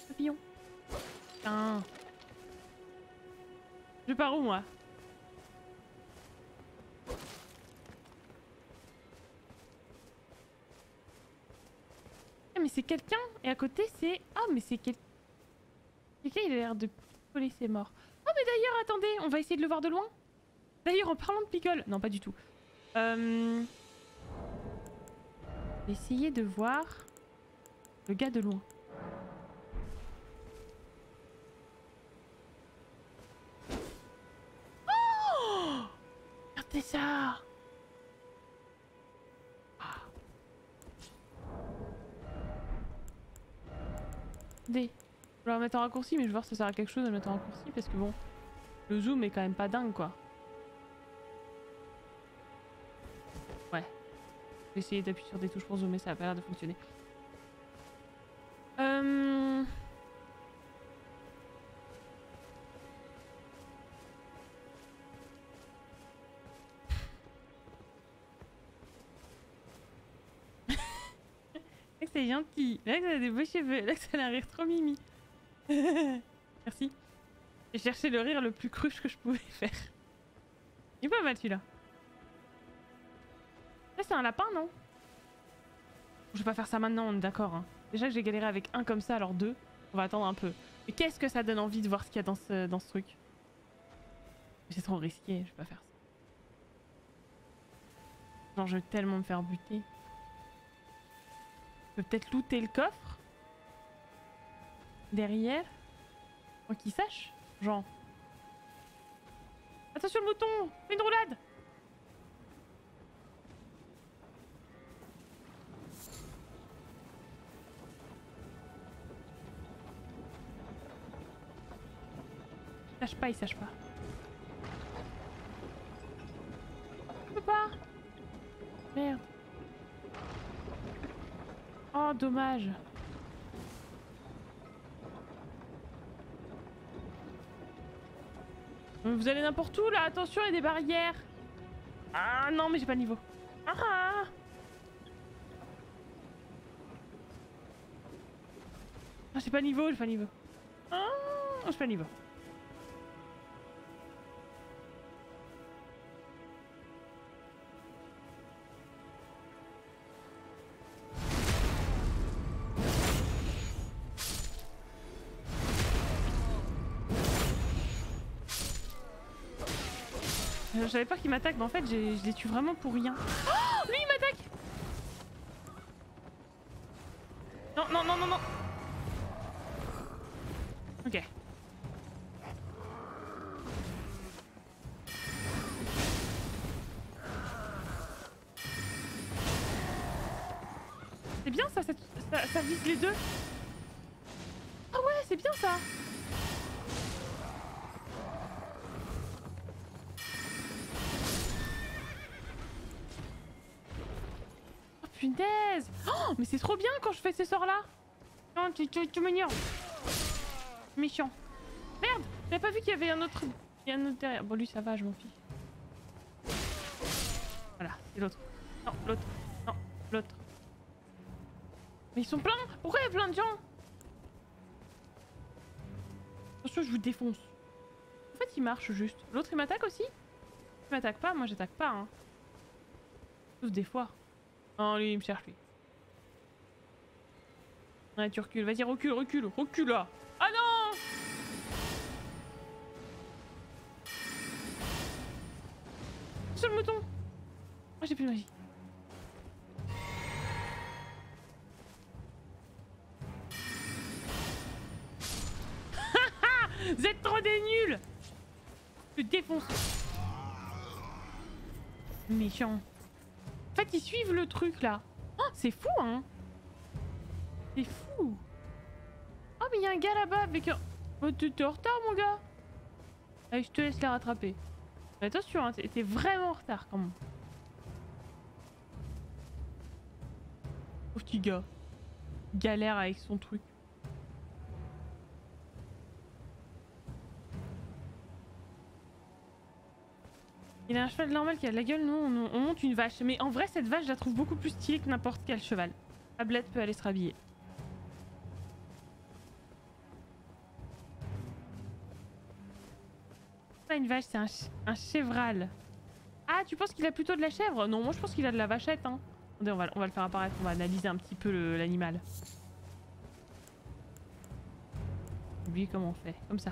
Papillons. Putain. Je pars où moi? Ah, mais c'est quelqu'un. Et à côté c'est... Ah, mais c'est quelqu'un. Quelqu'un il a l'air de coller ses morts. Oh, mais d'ailleurs, attendez, on va essayer de le voir de loin. D'ailleurs, en parlant de picole... Non, pas du tout. Euh... Essayez de voir le gars de loin. Oh, regardez ça. Ah. Des. Je vais le mettre en raccourci, mais je vais voir si ça sert à quelque chose de le mettre en raccourci, parce que bon, le zoom est quand même pas dingue, quoi. J'ai essayé d'appuyer sur des touches pour zoomer, ça a pas l'air de fonctionner. Euh... C'est gentil. Là, ça a des beaux cheveux. Là, ça a un rire trop mimi. Merci. J'ai cherché le rire le plus cruche que je pouvais faire. Il est pas mal celui-là. Là, c'est un lapin, non? Je vais pas faire ça maintenant, on est d'accord. Hein. Déjà que j'ai galéré avec un comme ça, alors deux. On va attendre un peu. Mais qu'est-ce que ça donne envie de voir ce qu'il y a dans ce, dans ce truc? C'est trop risqué, je vais pas faire ça. Genre, je vais tellement me faire buter. Je peux peut-être looter le coffre? Derrière? Pour qu'il sache? Genre... Attention le mouton! Fais une roulade! Il sache pas, il sache pas. Je peux pas. Merde. Oh, dommage. Vous allez n'importe où là, attention, il y a des barrières. Ah non, mais j'ai pas le niveau. Ah. Ah, j'ai pas le niveau, j'ai pas le niveau. Ah, j'ai pas le niveau. J'avais peur qu'il m'attaque, mais en fait, je les tue vraiment pour rien. Oh, lui, il m'attaque! Non, non, non, non, non! Ok. C'est bien ça, ça, ça, ça vise les deux. Ah ouais, c'est bien ça! Punaise! Oh, mais c'est trop bien quand je fais ces sorts-là! Non, tu, tu, tu m'ignores! Méchant! Merde! J'avais pas vu qu'il y avait un autre... Il y a un autre derrière. Bon, lui, ça va, je m'en fiche. Voilà, c'est l'autre. Non, l'autre. Non, l'autre. Mais ils sont pleins! Pourquoi il y a plein de gens? Attention, je vous défonce. En fait, il marche juste. L'autre, il m'attaque aussi? Il m'attaque pas, moi, j'attaque pas, hein. Sauf des fois. Non, lui, il me cherche, lui. Ouais, tu recules. Vas-y, recule, recule, recule, là. Ah non! Seul mouton. Moi, oh, j'ai plus de magie. Vous êtes trop des nuls! Je te défonce. Méchant. En fait, ils suivent le truc là. Oh, c'est fou, hein. C'est fou. Oh, mais il y a un gars là-bas avec un... Oh, t'es en retard, mon gars. Allez, je te laisse la rattraper. Mais attention, hein, t'es vraiment en retard, quand même. Oh, petit gars. Galère avec son truc. Il a un cheval normal qui a de la gueule, nous on, on monte une vache. Mais en vrai, cette vache, je la trouve beaucoup plus stylée que n'importe quel cheval. La blette peut aller se rhabiller. C'est pas une vache, c'est un, ch un chevral. Ah, tu penses qu'il a plutôt de la chèvre? Non, moi je pense qu'il a de la vachette. Hein. Attendez, on va, on va le faire apparaître, on va analyser un petit peu l'animal. J'ai oublié comment on fait, comme ça.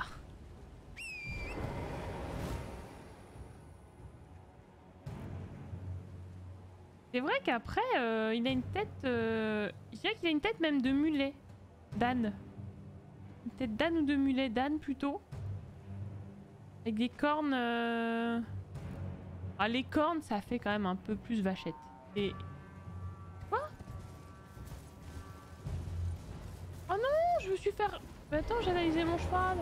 C'est vrai qu'après, euh, il a une tête... Euh, je dirais qu'il a une tête même de mulet. D'âne. Une tête d'âne ou de mulet? D'âne plutôt. Avec des cornes... Euh... Ah, les cornes, ça fait quand même un peu plus vachette. Et... Quoi? Oh non, je me suis fait... Mais attends, j'ai analysé mon cheval.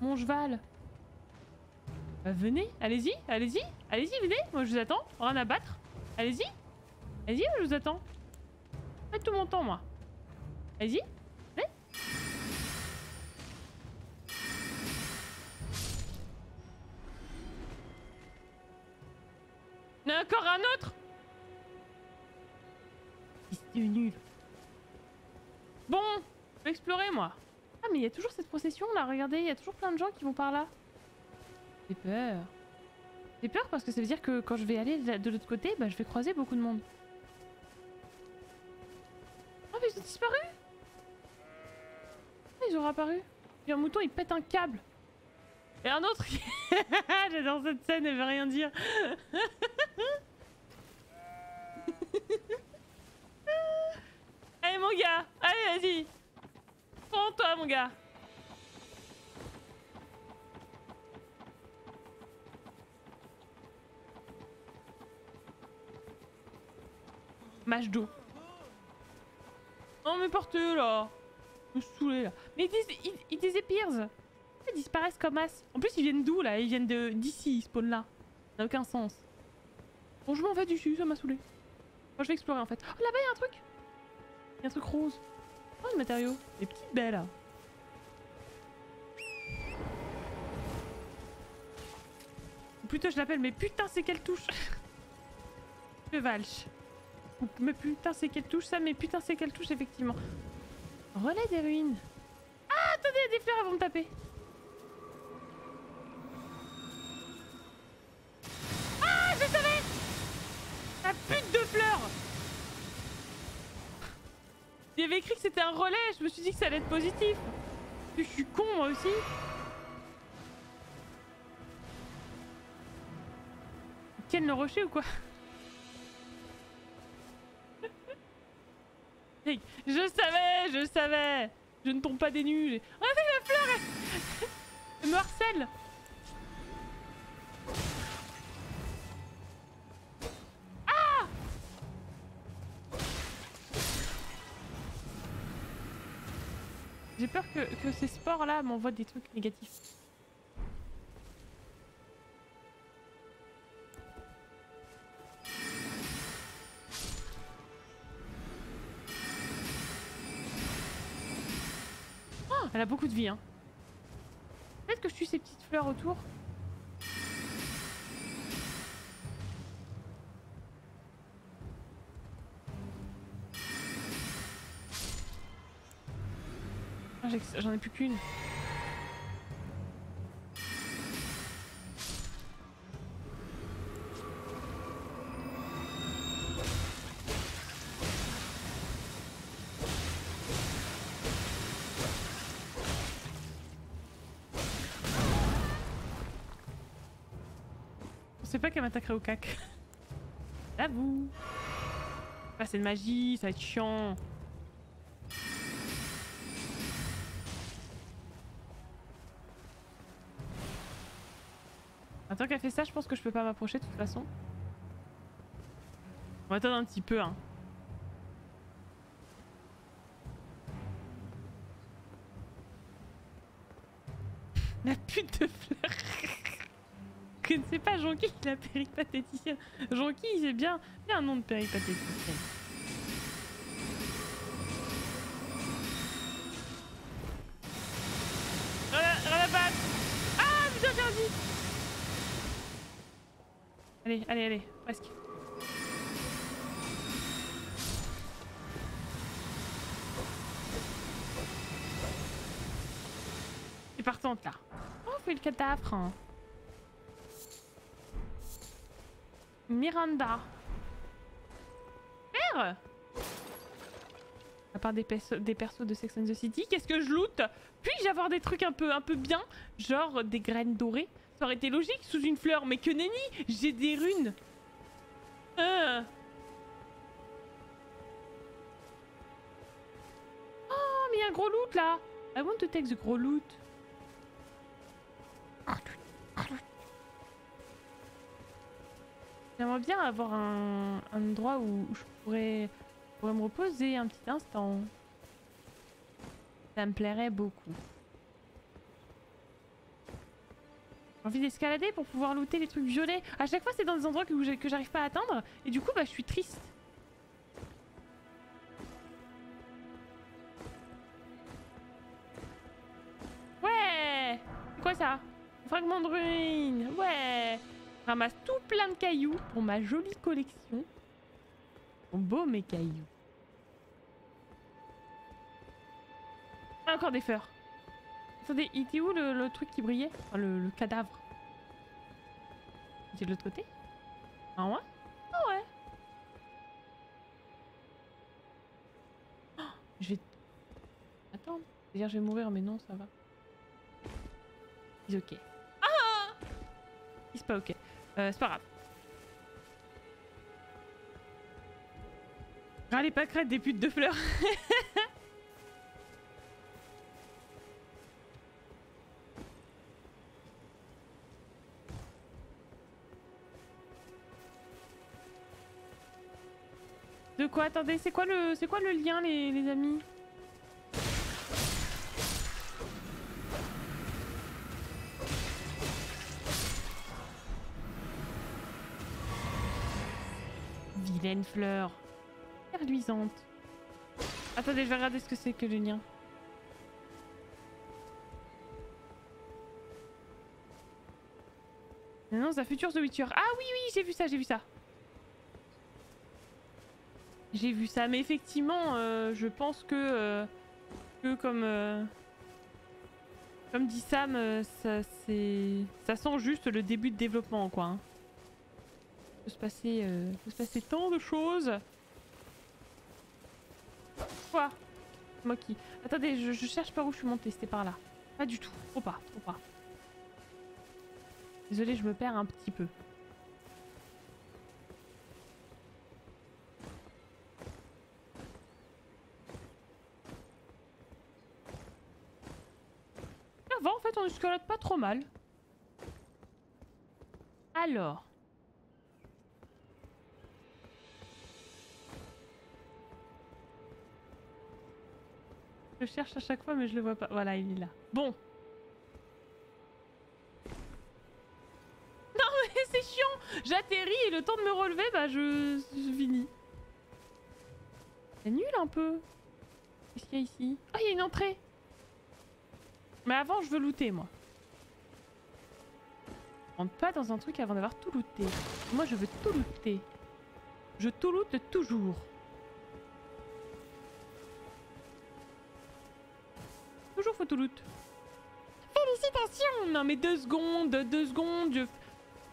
Mon cheval. Bah, venez, allez-y, allez-y, allez-y, venez. Moi, je vous attends, rien à battre. Allez-y! Allez-y, je vous attends! Faites tout mon temps, moi! Allez-y! Allez! Il y en a encore un autre! C'est nul! Bon! Je vais explorer, moi! Ah, mais il y a toujours cette procession, là! Regardez, il y a toujours plein de gens qui vont par là! J'ai peur! J'ai peur parce que ça veut dire que quand je vais aller de l'autre côté, bah, je vais croiser beaucoup de monde. Oh, mais ils ont disparu! Oh, ils ont réapparu. Et un mouton, il pète un câble. Et un autre... J'adore cette scène, elle veut rien dire. Allez, mon gars! Allez, vas-y! Prends-toi, mon gars! Mâche d'eau. Non mais portez-le là. Me saouler là. Mais ils, ils, ils désépirent. Ils disparaissent comme as. En plus ils viennent d'où là? Ils viennent d'ici, ils spawnent là. Ça n'a aucun sens. Bon je m'en vais dessus, ça m'a saoulé. Moi je vais explorer en fait. Oh là-bas il y a un truc. Il y a un truc rose. Oh le matériau. Des petites baies là. Plutôt je l'appelle, mais putain c'est quelle touche. Le valche. Mais putain c'est quelle touche ça, mais putain c'est quelle touche effectivement. Relais des ruines. Ah attendez, il y a des fleurs, elles vont me taper. Ah je savais. La pute de fleurs. Il y avait écrit que c'était un relais, je me suis dit que ça allait être positif. Je suis con moi aussi. Ken le rocher ou quoi? Je savais, je savais. Je ne tombe pas des nues. Ah la fleur, elle... elle me harcèle. Ah! J'ai peur que, que ces sports-là m'envoient des trucs négatifs. Elle a beaucoup de vie, hein. Peut-être que je tue ces petites fleurs autour. Ah, j'en ai plus qu'une. Qu'elle m'attaquerait au cac. J'avoue. Bah, c'est de magie, ça va être chiant. Tant qu'elle fait ça, je pense que je peux pas m'approcher de toute façon. On va attendre un petit peu, hein. La pute de fleur. Je ne sais pas, Jonky, la péripatéticienne. Jonky, c'est bien, bien un nom de péripatéticienne. Relapate ! Ah, putain, j'ai envie ! Allez, allez, allez, presque. C'est partante, là. Oh, on fait le cadavre, hein. Miranda. Merde. À part des, perso des persos de Sex and the City, qu'est-ce que je loot? Puis-je avoir des trucs un peu, un peu bien? Genre des graines dorées? Ça aurait été logique sous une fleur, mais que nenni! J'ai des runes euh. Oh, mais il y a un gros loot là. I want to take the gros loot. J'aimerais bien avoir un, un endroit où je pourrais, je pourrais me reposer un petit instant. Ça me plairait beaucoup. J'ai envie d'escalader pour pouvoir looter les trucs violets. À chaque fois, c'est dans des endroits que, que j'arrive pas à atteindre. Et du coup, bah, je suis triste. Ouais! C'est quoi ça? Un fragment de ruine! Ouais! Ramasse tout plein de cailloux pour ma jolie collection. Sont beaux mes cailloux. Ah, encore des fleurs. Attendez, il était où le, le truc qui brillait? Enfin, le, le cadavre. Il était de l'autre côté? Ah ouais? Ah ouais. Oh, je vais... Attends. C'est-à-dire je vais mourir, mais non, ça va. C'est ok. Ah, c'est pas ok. Euh, c'est pas grave. Ah, les pâquerettes des putes de fleurs. De quoi? Attendez, c'est quoi le, c'est quoi le lien les, les amis? Une fleur reluisante. Attendez, je vais regarder ce que c'est que le lien. L'annonce d'un futur The Witcher. Ah oui, oui, j'ai vu ça, j'ai vu ça. J'ai vu ça, mais effectivement, euh, je pense que, euh, que comme, euh, comme dit Sam, euh, ça, ça sent juste le début de développement, quoi. Hein. Il peut se passer, euh, il peut se passer tant de choses. Quoi ? Moki. Attendez, je, je cherche par où je suis montée, c'était par là. Pas du tout, trop pas, trop pas. Désolée, je me perds un petit peu. Avant, en fait, on escalade pas trop mal. Alors. Je cherche à chaque fois, mais je le vois pas. Voilà, il est là. Bon. Non, mais c'est chiant. J'atterris et le temps de me relever, bah je, je finis. C'est nul un peu. Qu'est-ce qu'il y a ici? Ah, il y a une entrée. Mais avant, je veux looter, moi. Je rentre pas dans un truc avant d'avoir tout looté. Moi, je veux tout looter. Je tout loote toujours. Toujours faut tout loot. Félicitations! Non mais deux secondes, deux secondes, je...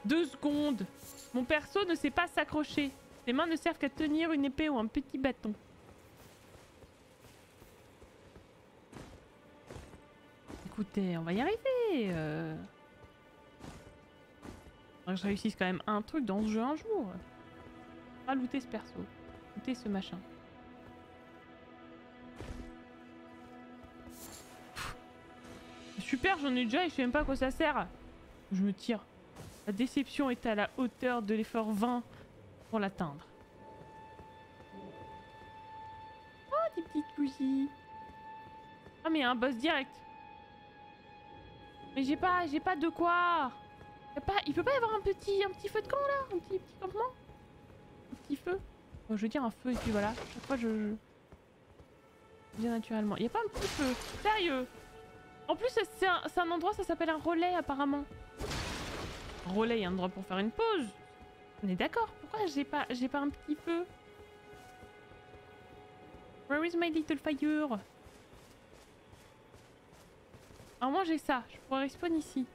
deux secondes. Mon perso ne sait pas s'accrocher. Ses mains ne servent qu'à tenir une épée ou un petit bâton. Écoutez, on va y arriver. Euh... Faudrait que je réussisse quand même un truc dans ce jeu un jour. On va looter ce perso, looter ce machin. Super, j'en ai déjà et je sais même pas à quoi ça sert. Je me tire. La déception est à la hauteur de l'effort vain pour l'atteindre. Oh, des petites bougies. Ah mais un boss direct. Mais j'ai pas, j'ai pas de quoi. Il, pas, il peut pas y avoir un petit, un petit feu de camp là, un petit, petit campement, un petit feu. Bon, je veux dire un feu et puis voilà. Chaque fois je, je... bien naturellement. Il y a pas un petit feu, sérieux. En plus, c'est un, un endroit, ça s'appelle un relais, apparemment. Relais, il y a un endroit pour faire une pause. On est d'accord. Pourquoi j'ai pas, j'ai pas un petit feu? Where is my little fire? Alors moi, j'ai ça. Je pourrais respawn ici.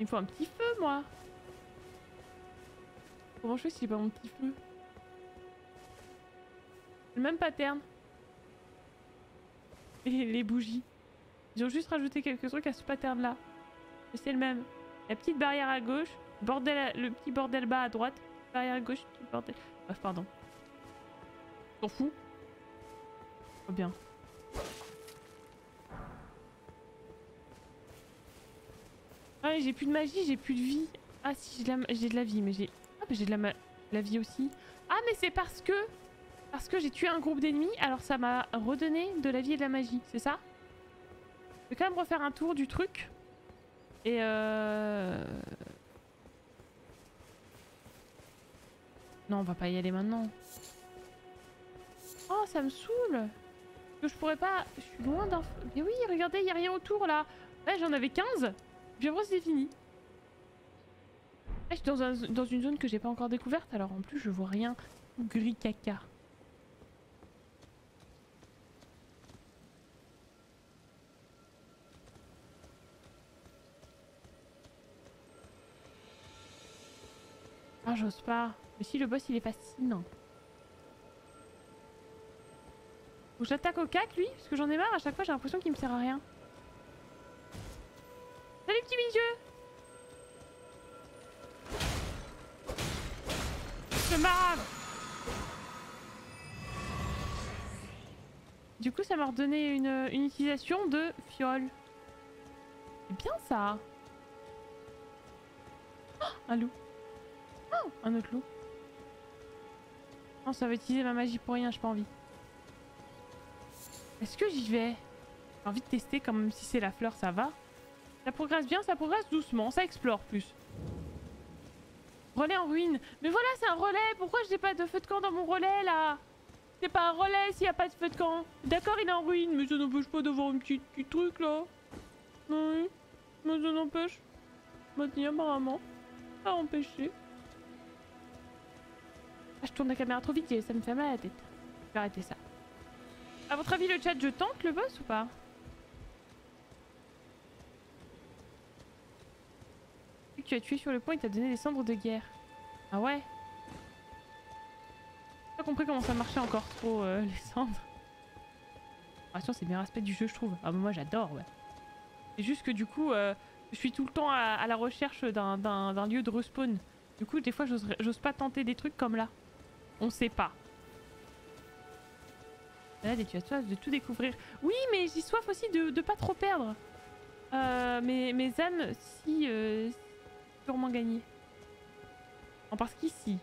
Il me faut un petit feu, moi. Comment je fais si j'ai pas mon petit feu? Le même pattern. Et les bougies. Ils ont juste rajouté quelques trucs à ce pattern là. Mais c'est le même. La petite barrière à gauche, bordel à... le petit bordel bas à droite, barrière à gauche, petit bordel... Bref, pardon. T'en fous? Oh bien. Ah j'ai plus de magie, j'ai plus de vie. Ah si, j'ai de, la... de la vie, mais j'ai... Ah bah j'ai de la, ma... la vie aussi. Ah mais c'est parce que... Parce que j'ai tué un groupe d'ennemis, alors ça m'a redonné de la vie et de la magie, c'est ça? Je vais quand même refaire un tour du truc. Et euh... non, on va pas y aller maintenant. Oh, ça me saoule. Que je pourrais pas... Je suis loin d'un... Mais oui, regardez, y a rien autour là. Là, j'en avais quinze. Puis après, c'est fini. Là, je suis dans, un... dans une zone que j'ai pas encore découverte. Alors en plus, je vois rien. Gris caca. Ah, j'ose pas. Mais si, le boss, il est fascinant. Faut que j'attaque au cac, lui, parce que j'en ai marre. À chaque fois, j'ai l'impression qu'il me sert à rien. Salut, petit mini-jeu. C'est marrant. Du coup, ça m'a redonné une, une utilisation de fiole. C'est bien, ça. Oh, un loup. Oh, un autre loup. Non, ça va utiliser ma magie pour rien, j'ai pas envie. Est-ce que j'y vais? J'ai envie de tester quand même si c'est la fleur, ça va. Ça progresse bien, ça progresse doucement, ça explore plus. Relais en ruine. Mais voilà, c'est un relais. Pourquoi j'ai pas de feu de camp dans mon relais là? C'est pas un relais s'il n'y a pas de feu de camp. D'accord, il est en ruine, mais ça n'empêche pas d'avoir un petit, petit truc là. Oui, mais ça n'empêche. Maudit apparemment. Pas empêché. Ah, je tourne la caméra trop vite et ça me fait mal à la tête. Je vais arrêter ça. A votre avis, le chat, je tente le boss ou pas? Tu as tué sur le point et t'as donné les cendres de guerre. Ah ouais? J'ai pas compris comment ça marchait encore trop euh, les cendres. Attention, c'est bien un aspect du jeu, je trouve. Ah, moi j'adore, ouais. C'est juste que du coup, euh, je suis tout le temps à, à la recherche d'un lieu de respawn. Du coup, des fois, j'ose pas tenter des trucs comme là. On sait pas. Là, tu as soif de tout découvrir. Oui, mais j'ai soif aussi de, de pas trop perdre. Euh, mes, mes âmes, si. Euh, sûrement gagné. En parce qu'ici.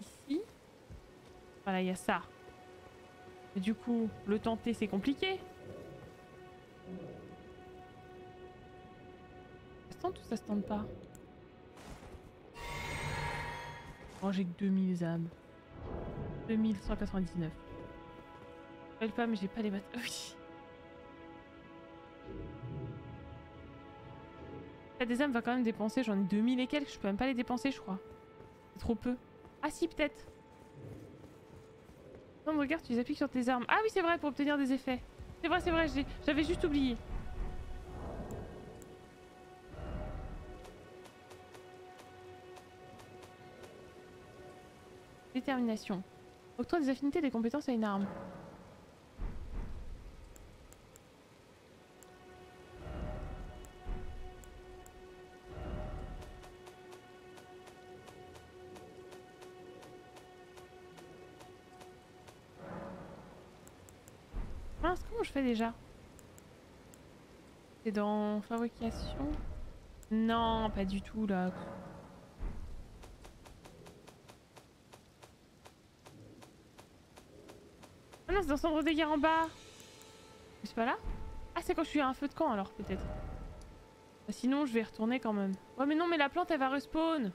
Ici. Voilà, il y a ça. Mais du coup, le tenter, c'est compliqué. Ça se tente ou ça se tente pas? Oh, j'ai que deux mille âmes. deux mille cent quatre-vingt-dix-neuf. Je ne rappelle pas, mais j'ai pas les maths. Oui. T'as des âmes va quand même dépenser, j'en ai deux mille et quelques, je peux même pas les dépenser je crois. C'est trop peu. Ah si peut-être. Non mais regarde, tu les appuies sur tes armes. Ah oui c'est vrai, pour obtenir des effets. C'est vrai, c'est vrai, j'avais juste oublié. Détermination. Octroie des affinités et des compétences à une arme. Je fais déjà. C'est dans fabrication. Non, pas du tout là. Ah non, c'est dans Cendre des guerres en bas. C'est pas là? Ah, c'est quand je suis à un feu de camp alors peut-être. Bah, sinon, je vais y retourner quand même. Ouais, mais non, mais la plante elle va respawn.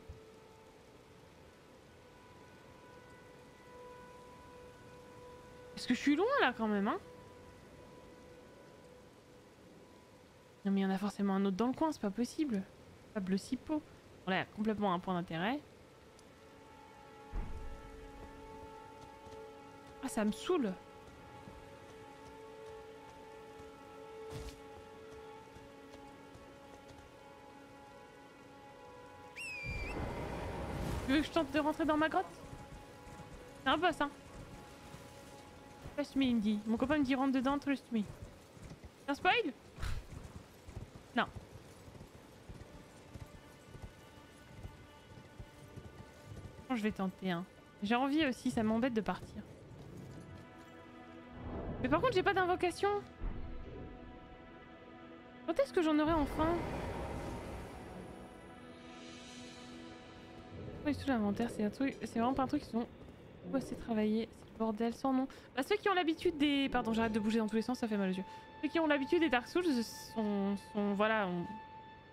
Parce que je suis loin là quand même, hein. Non mais il y en a forcément un autre dans le coin, c'est pas possible. Fable le cipo. Bon là, complètement un point d'intérêt. Ah ça me saoule. Tu veux que je tente de rentrer dans ma grotte? C'est un boss hein. Trust me il me dit. Mon copain me dit rentre dedans, trust me. C'est un spoil? Non. Je vais tenter un. Hein. J'ai envie aussi, ça m'embête de partir. Mais par contre, j'ai pas d'invocation. Quand est-ce que j'en aurai enfin? Oui, tout l'inventaire, c'est un truc, c'est vraiment pas un truc qui sont pas assez travaillés. C'est le bordel sans nom. Bah, ceux qui ont l'habitude des, pardon, j'arrête de bouger dans tous les sens, ça fait mal aux yeux. Ceux qui ont l'habitude des Dark Souls sont, sont voilà, on...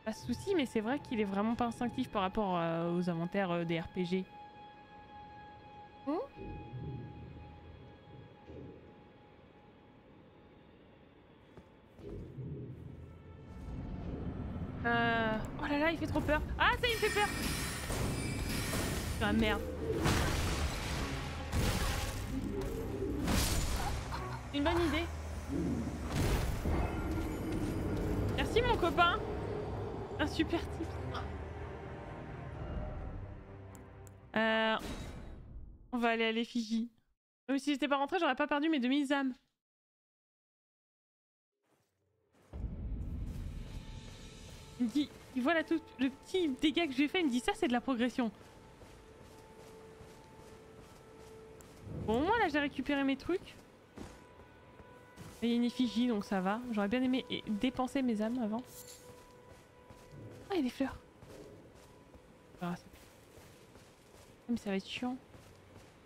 pas de soucis, mais c'est vrai qu'il est vraiment pas instinctif par rapport euh, aux inventaires euh, des R P G. Hmm euh... Oh là là, il fait trop peur. Ah ça, il me fait peur. Ah merde. C'est une bonne idée. Merci mon copain. Un super type. Euh, on va aller à l'effigie. Même si j'étais pas rentrée, j'aurais pas perdu mes demi-âmes. Il me dit, il voit là tout le petit dégât que j'ai fait, il me dit ça c'est de la progression. Bon moi là j'ai récupéré mes trucs. Il y a une effigie donc ça va. J'aurais bien aimé dépenser mes âmes avant. Ah, il y a des fleurs. Ah, mais ça va être chiant.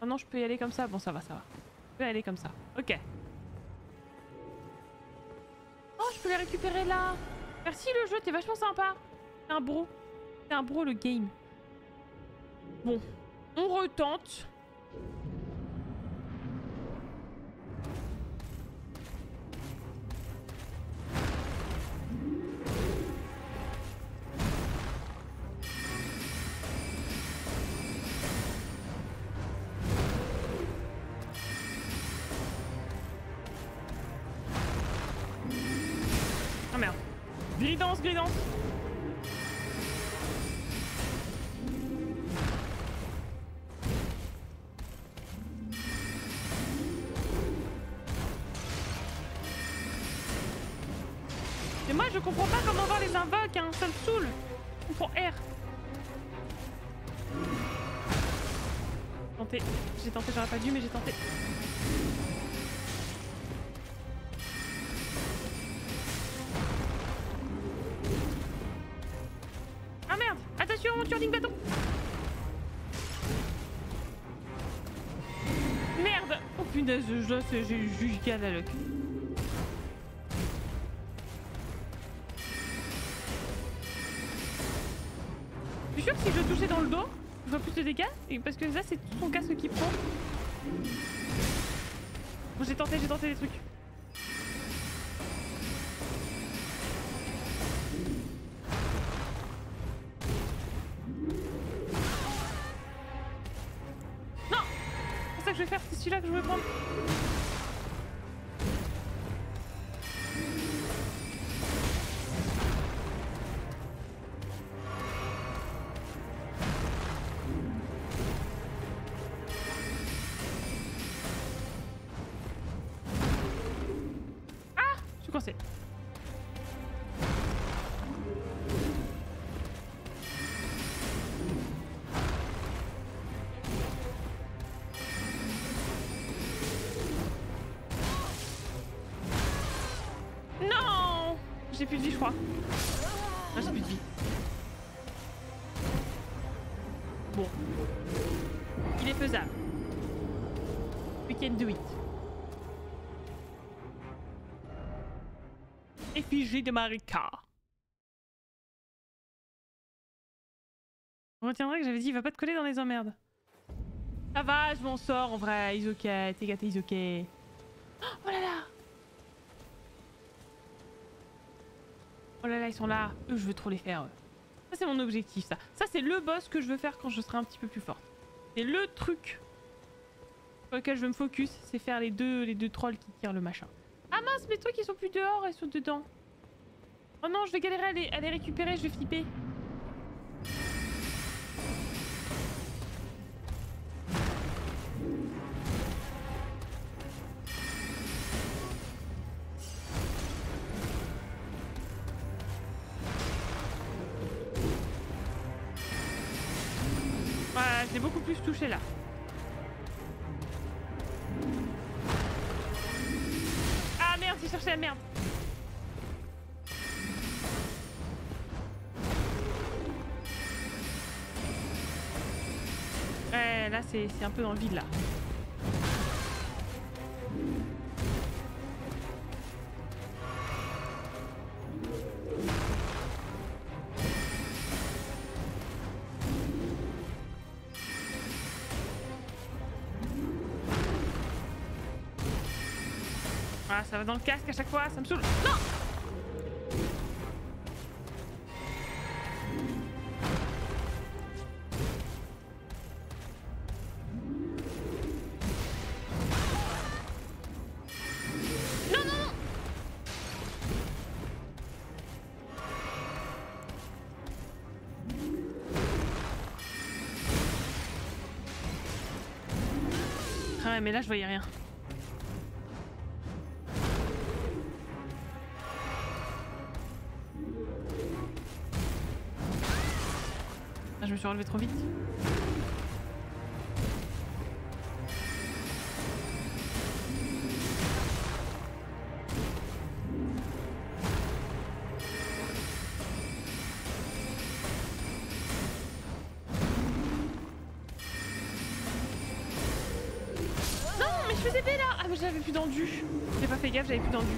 Oh non, je peux y aller comme ça. Bon, ça va, ça va. Je peux y aller comme ça. Ok. Oh, je peux les récupérer là. Merci le jeu, t'es vachement sympa. C'est un bro. C'est un bro le game. Bon, on retente. Guidance, guidance. Et moi je comprends pas comment on va les invoquer, hein, ça me saoule. Il faut R. J'ai tenté, j'ai tenté, j'aurais pas dû, mais j'ai tenté. Ah merde! Attention, turning bâton! Merde! Oh putain, ce jeu, j'ai eu jusqu'à la loque. Je suis sûr que si je touchais dans le dos, je vois plus de dégâts, et parce que là c'est tout son casque qui prend. Bon, j'ai tenté, j'ai tenté des trucs. Non! C'est ça que je vais faire, c'est celui-là que je vais prendre. J'ai plus de vie, je crois. Ah, j'ai plus de vie. Bon. Il est faisable. We can do it. Effigie de Marika. On retiendra que j'avais dit il va pas te coller dans les emmerdes. Ça va, je m'en sors en vrai. Is ok, t'es gâté, is ok. Oh là là! Oh là là, ils sont là. Eux, je veux trop les faire. Ça, c'est mon objectif, ça. Ça, c'est le boss que je veux faire quand je serai un petit peu plus forte. C'est le truc sur lequel je veux me focus, c'est faire les deux, les deux trolls qui tirent le machin. Ah mince, mais toi qui sont plus dehors, ils sont dedans. Oh non, je vais galérer à les, à les récupérer, je vais flipper. J'ai beaucoup plus touché là. Ah merde, j'ai cherché la merde. Ouais, là c'est un peu dans le vide là. Ça va dans le casque à chaque fois, ça me saoule. Non! Non, non, non! Ah ouais, mais là je voyais rien. Je me suis relevé trop vite. Non, mais je faisais B là. Ah mais j'avais plus d'endu. J'ai pas fait gaffe, j'avais plus d'endu.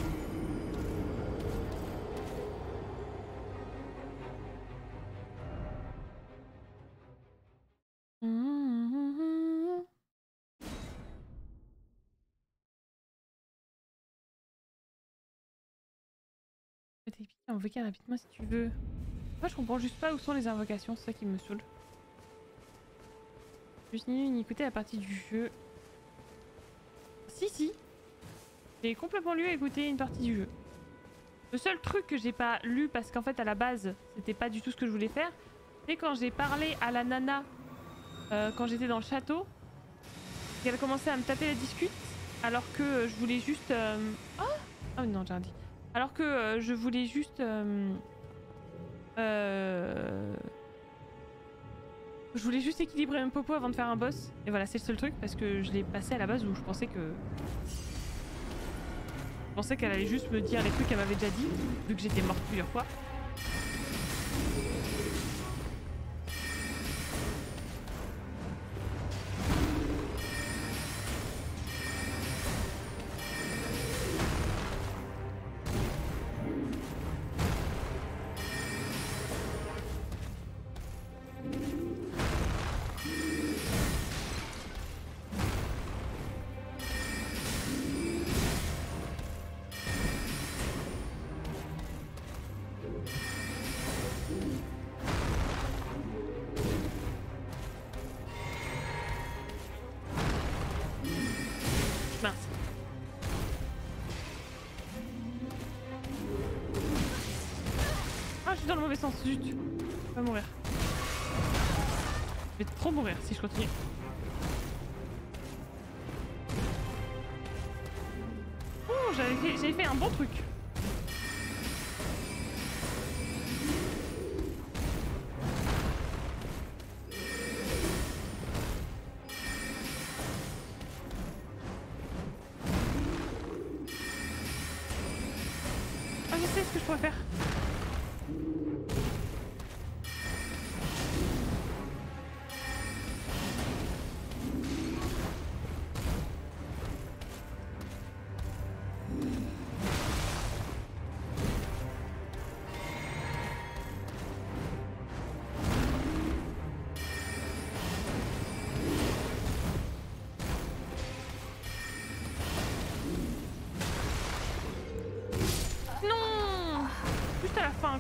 Invoquer rapidement si tu veux. Moi je comprends juste pas où sont les invocations, c'est ça qui me saoule. Je n'ai ni écouté la partie du jeu. Si si. J'ai complètement lu à écouter une partie du jeu. Le seul truc que j'ai pas lu, parce qu'en fait à la base c'était pas du tout ce que je voulais faire, c'est quand j'ai parlé à la nana euh, quand j'étais dans le château, qu'elle a commencé à me taper la discute alors que je voulais juste... Euh... Oh, oh non j'ai rien dit. Alors que euh, je voulais juste... Euh... Euh... Je voulais juste équilibrer un popo avant de faire un boss. Et voilà, c'est le seul truc parce que je l'ai passé à la base où je pensais que... Je pensais qu'elle allait juste me dire les trucs qu'elle m'avait déjà dit, vu que j'étais morte plusieurs fois. Zut, je vais mourir. Je vais trop mourir si je continue. Oh, j'avais fait, j'avais fait un bon truc. Ah, je sais ce que je pourrais faire.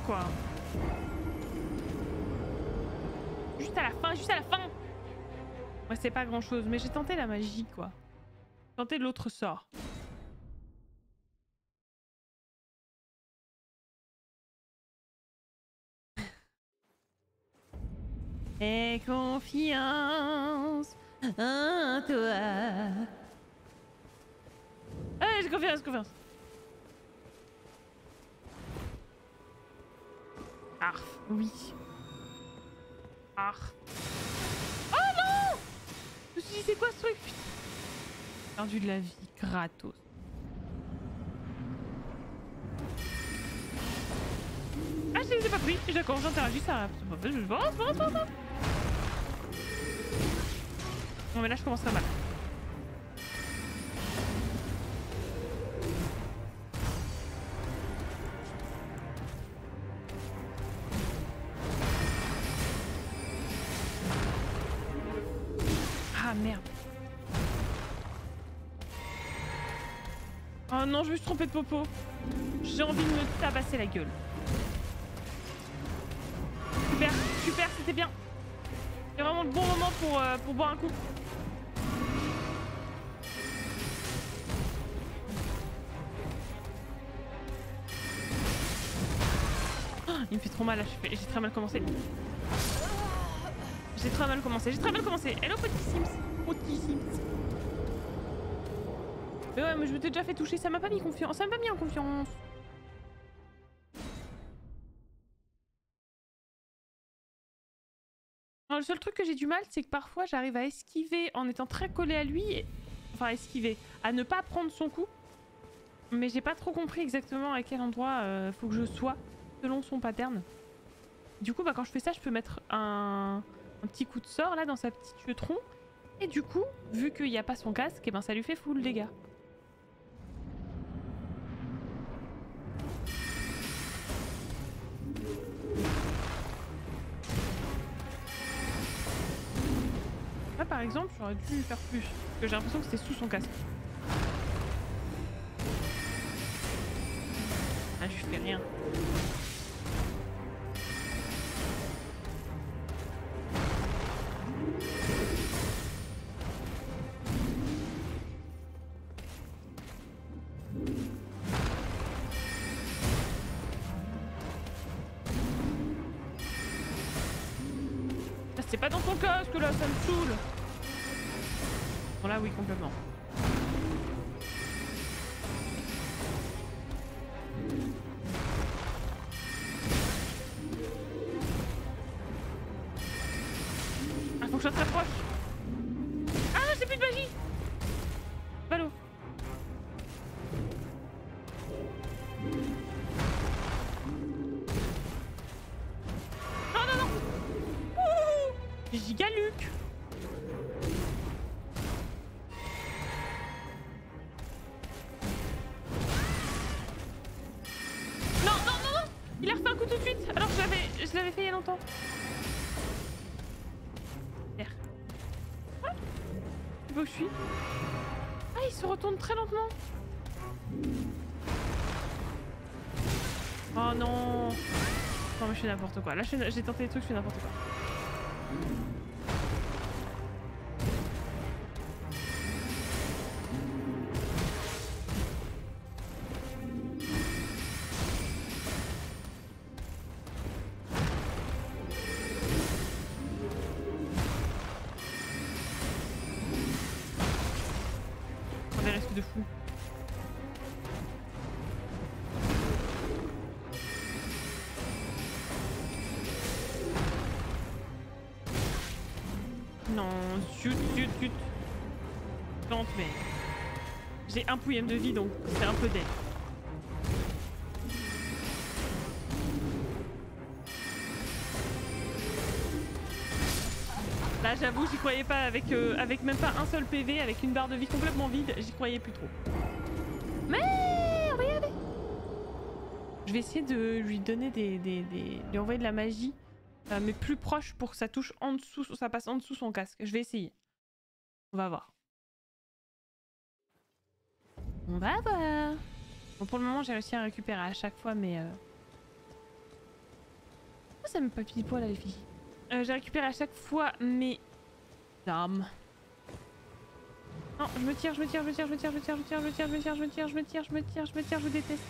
Quoi. Juste à la fin, juste à la fin. Ouais, c'est pas grand chose, mais j'ai tenté la magie quoi. J'ai tenté l'autre sort. Et confiance en toi. Allez, j'ai confiance, j'ai confiance. Arf, oui. Arf. Oh non! Je me suis dit, c'est quoi ce truc? J'ai perdu de la vie, gratos. Ah, je les ai pas pris. D'accord, j'interagis, ça. Je pense, je pense, je pense. Non, mais là, je commence à mal. Non, je me suis trompée de popo. J'ai envie de me tabasser la gueule. Super, super, c'était bien. C'est vraiment le bon moment pour, euh, pour boire un coup. Oh, il me fait trop mal là, j'ai très mal commencé. J'ai très mal commencé, j'ai très mal commencé. Hello petit Sims, petit Sims. Mais ouais, mais je m'étais déjà fait toucher, ça m'a pas mis confiance, ça m'a pas mis en confiance. Alors, le seul truc que j'ai du mal, c'est que parfois j'arrive à esquiver en étant très collée à lui, et... enfin esquiver, à ne pas prendre son coup. Mais j'ai pas trop compris exactement à quel endroit euh, faut que je sois, selon son pattern. Du coup, bah, quand je fais ça, je peux mettre un, un petit coup de sort là dans sa petite tronc. Et du coup, vu qu'il n'y a pas son casque, eh ben, ça lui fait full dégâts. Là par exemple, j'aurais dû faire plus, parce que j'ai l'impression que c'était sous son casque. Ah, je fais rien. c'est pas dans ton casque là, ça me saoule. Bon là oui, complètement. Ah, faut que je sois très proche. Ah non, c'est plus de magie. Ballot. Non, non, non. Ouh, Gigaluc. Non, non, non, non. Il a refait un coup tout de suite. Alors je l'avais, je l'avais fait il y a longtemps. Où je suis. Ah, il se retourne très lentement. Oh non. Non mais je fais n'importe quoi. Là j'ai tenté des trucs, je fais n'importe quoi. J'ai un pouillème de vie donc c'est un peu dead. Là j'avoue j'y croyais pas avec, euh, avec même pas un seul P V, avec une barre de vie complètement vide, j'y croyais plus trop. Mais regardez. Je vais essayer de lui donner des... des, des lui envoyer de la magie, euh, mais plus proche pour que ça touche en dessous, ça passe en dessous son casque. Je vais essayer. On va voir. On va voir. Bon, pour le moment j'ai réussi à récupérer à chaque fois, mais... Euh... Oh, ça me pas pile poil là les filles. Euh, j'ai récupéré à chaque fois mes armes. Non, je me tire, je me tire, je me tire, je me tire, je me tire, je me tire, je me tire, je me tire, je me tire, je me tire, je me tire, je me tire, je déteste.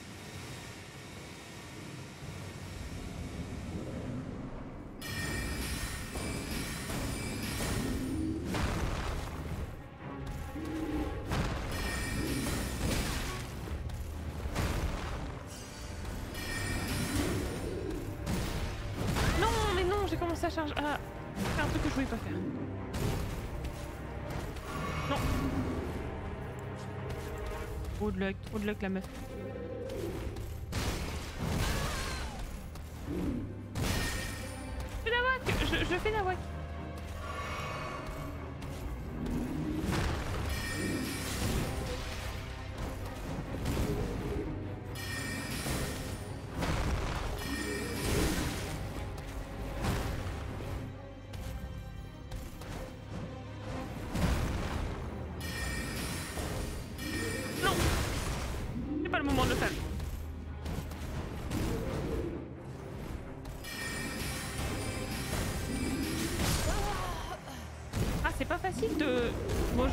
Ça charge. Ah, c'est un truc que je voulais pas faire. Non. Trop de luck, trop de luck la meuf. Je fais la wack, je, je fais la wack.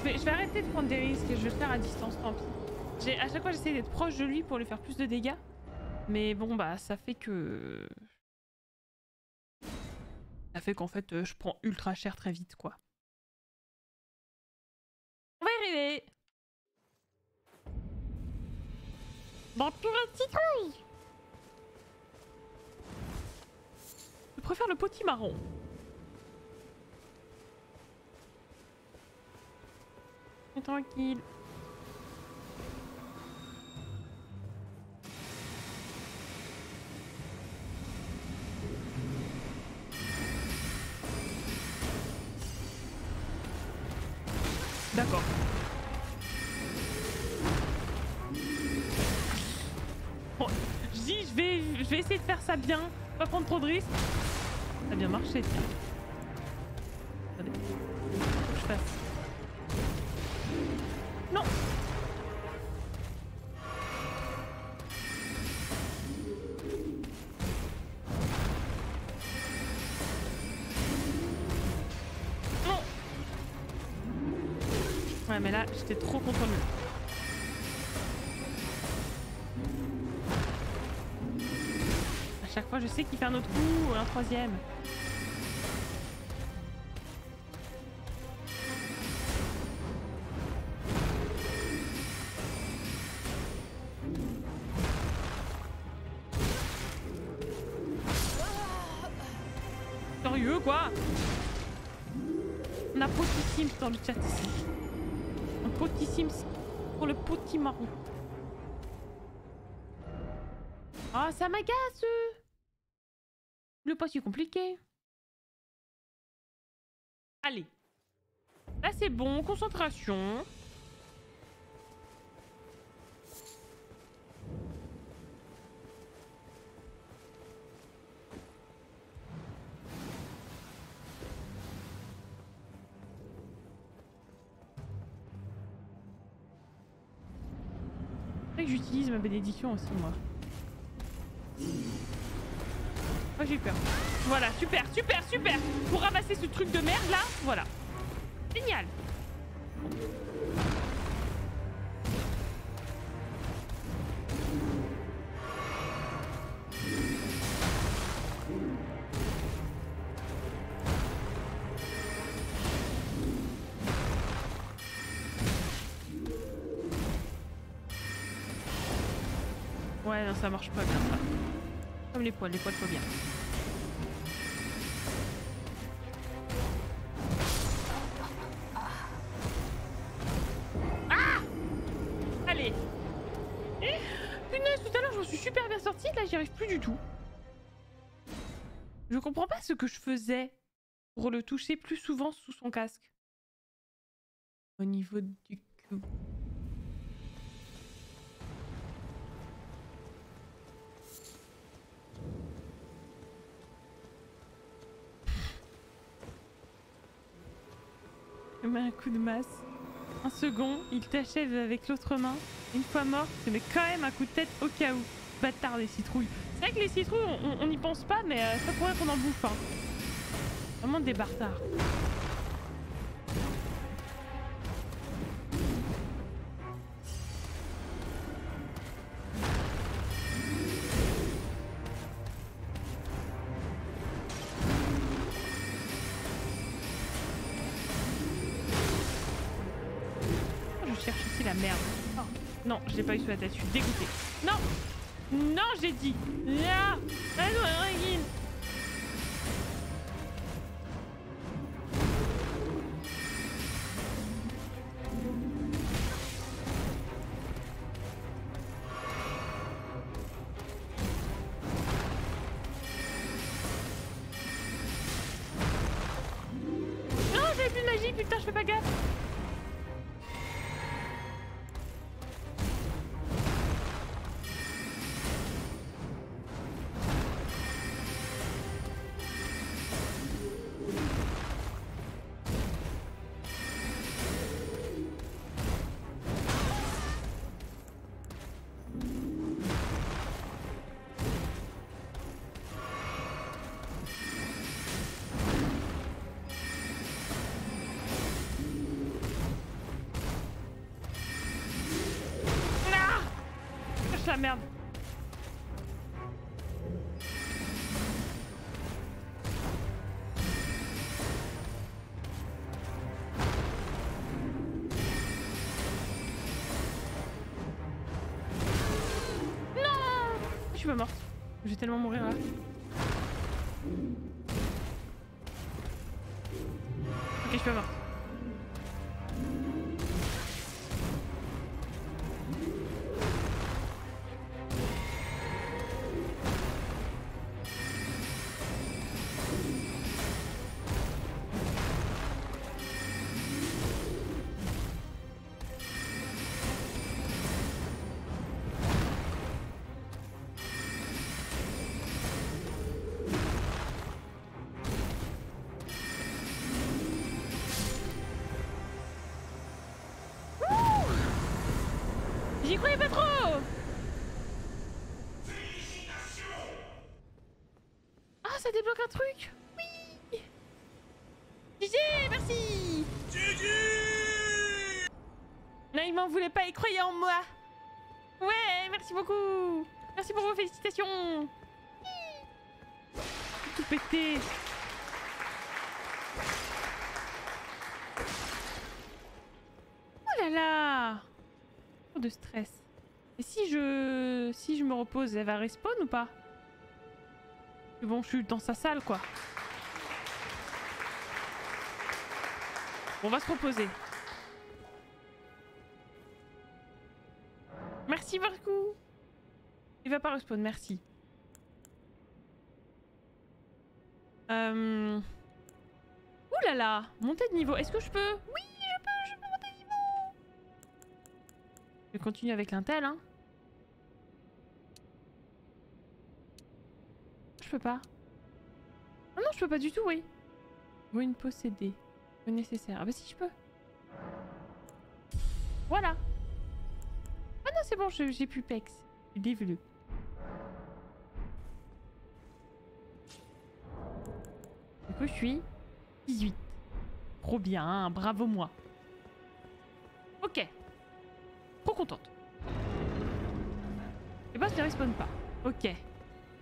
Je vais arrêter de prendre des risques et je vais le faire à distance, tant pis. À chaque fois j'essaie d'être proche de lui pour lui faire plus de dégâts. Mais bon bah ça fait que... Ça fait qu'en fait je prends ultra cher très vite quoi. On va y arriver. Dans purée de citrouille. Je préfère le potimarron. Mais tranquille. D'accord. Bon, je dis, je vais, je vais essayer de faire ça bien, pas prendre trop de risques. Ça a bien marché, tiens. Regardez. Faut que je fasse. Non. Non. Ouais mais là j'étais trop contre le mur. À chaque fois je sais qu'il fait un autre coup, un troisième. quoi. On a Potisims dans le chat ici. Un Potisims pour le petit marron. Ah, oh, ça m'agace. Le poste est compliqué. Allez. Là, c'est bon. Concentration. C'est vrai que j'utilise ma bénédiction aussi, moi. Oh, j'ai peur. Voilà, super, super, super. Pour ramasser ce truc de merde là, voilà. Génial. Ouais, non, ça marche pas bien ça. Comme les poils, les poils faut bien. Ah! Allez! Punaise, tout à l'heure, j'en suis super bien sortie, là, j'y arrive plus du tout. Je comprends pas ce que je faisais pour le toucher plus souvent sous son casque. Au niveau du cul. Il met un coup de masse. Un second, il t'achève avec l'autre main. Une fois mort, tu mets quand même un coup de tête au cas où. Bâtard les citrouilles. C'est vrai que les citrouilles, on n'y pense pas, mais euh, ça pourrait qu'on en bouffe. Hein. Vraiment des bartards. Je l'ai pas eu sous la tête, je suis dégoûtée. Non, non, j'ai dit. Là, là, non, la merde. Non, je suis pas morte. Je vais tellement mourir là. Ok, je suis pas morte. J'y croyais pas trop! Félicitations! Ah, ça débloque un truc! Oui! G G, merci! G G! Là, il m'en voulait pas, il croyait en moi! Ouais, merci beaucoup! Merci pour vos félicitations! J'ai tout pété! Oh là là! De stress. Et si je si je me repose, elle va respawn ou pas? Bon, je suis dans sa salle quoi. On va se reposer. Merci beaucoup. Il va pas respawn, merci. Euh... Ouh là là, montée de niveau. Est-ce que je peux? Oui, je peux, je peux monter de niveau. Je vais continuer avec l'intel, hein. Je peux pas. Ah non, je peux pas du tout, oui. Ou une possédée. Nécessaire. Ah bah si, je peux. Voilà. Ah non, c'est bon, j'ai plus pex. Je développe. Du coup, je suis dix-huit. Trop bien, hein, bravo moi. Ok. Trop contente. Et bah, ben, ça ne respawn pas. Ok.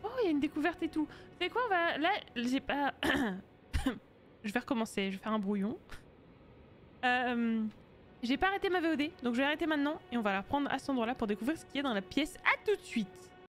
Oh, il y a une découverte et tout. C'est quoi, on va... Là, j'ai pas... Je vais recommencer, je vais faire un brouillon. Euh, J'ai pas arrêté ma V O D, donc je vais arrêter maintenant et on va la reprendre à cet endroit-là pour découvrir ce qu'il y a dans la pièce. À tout de suite!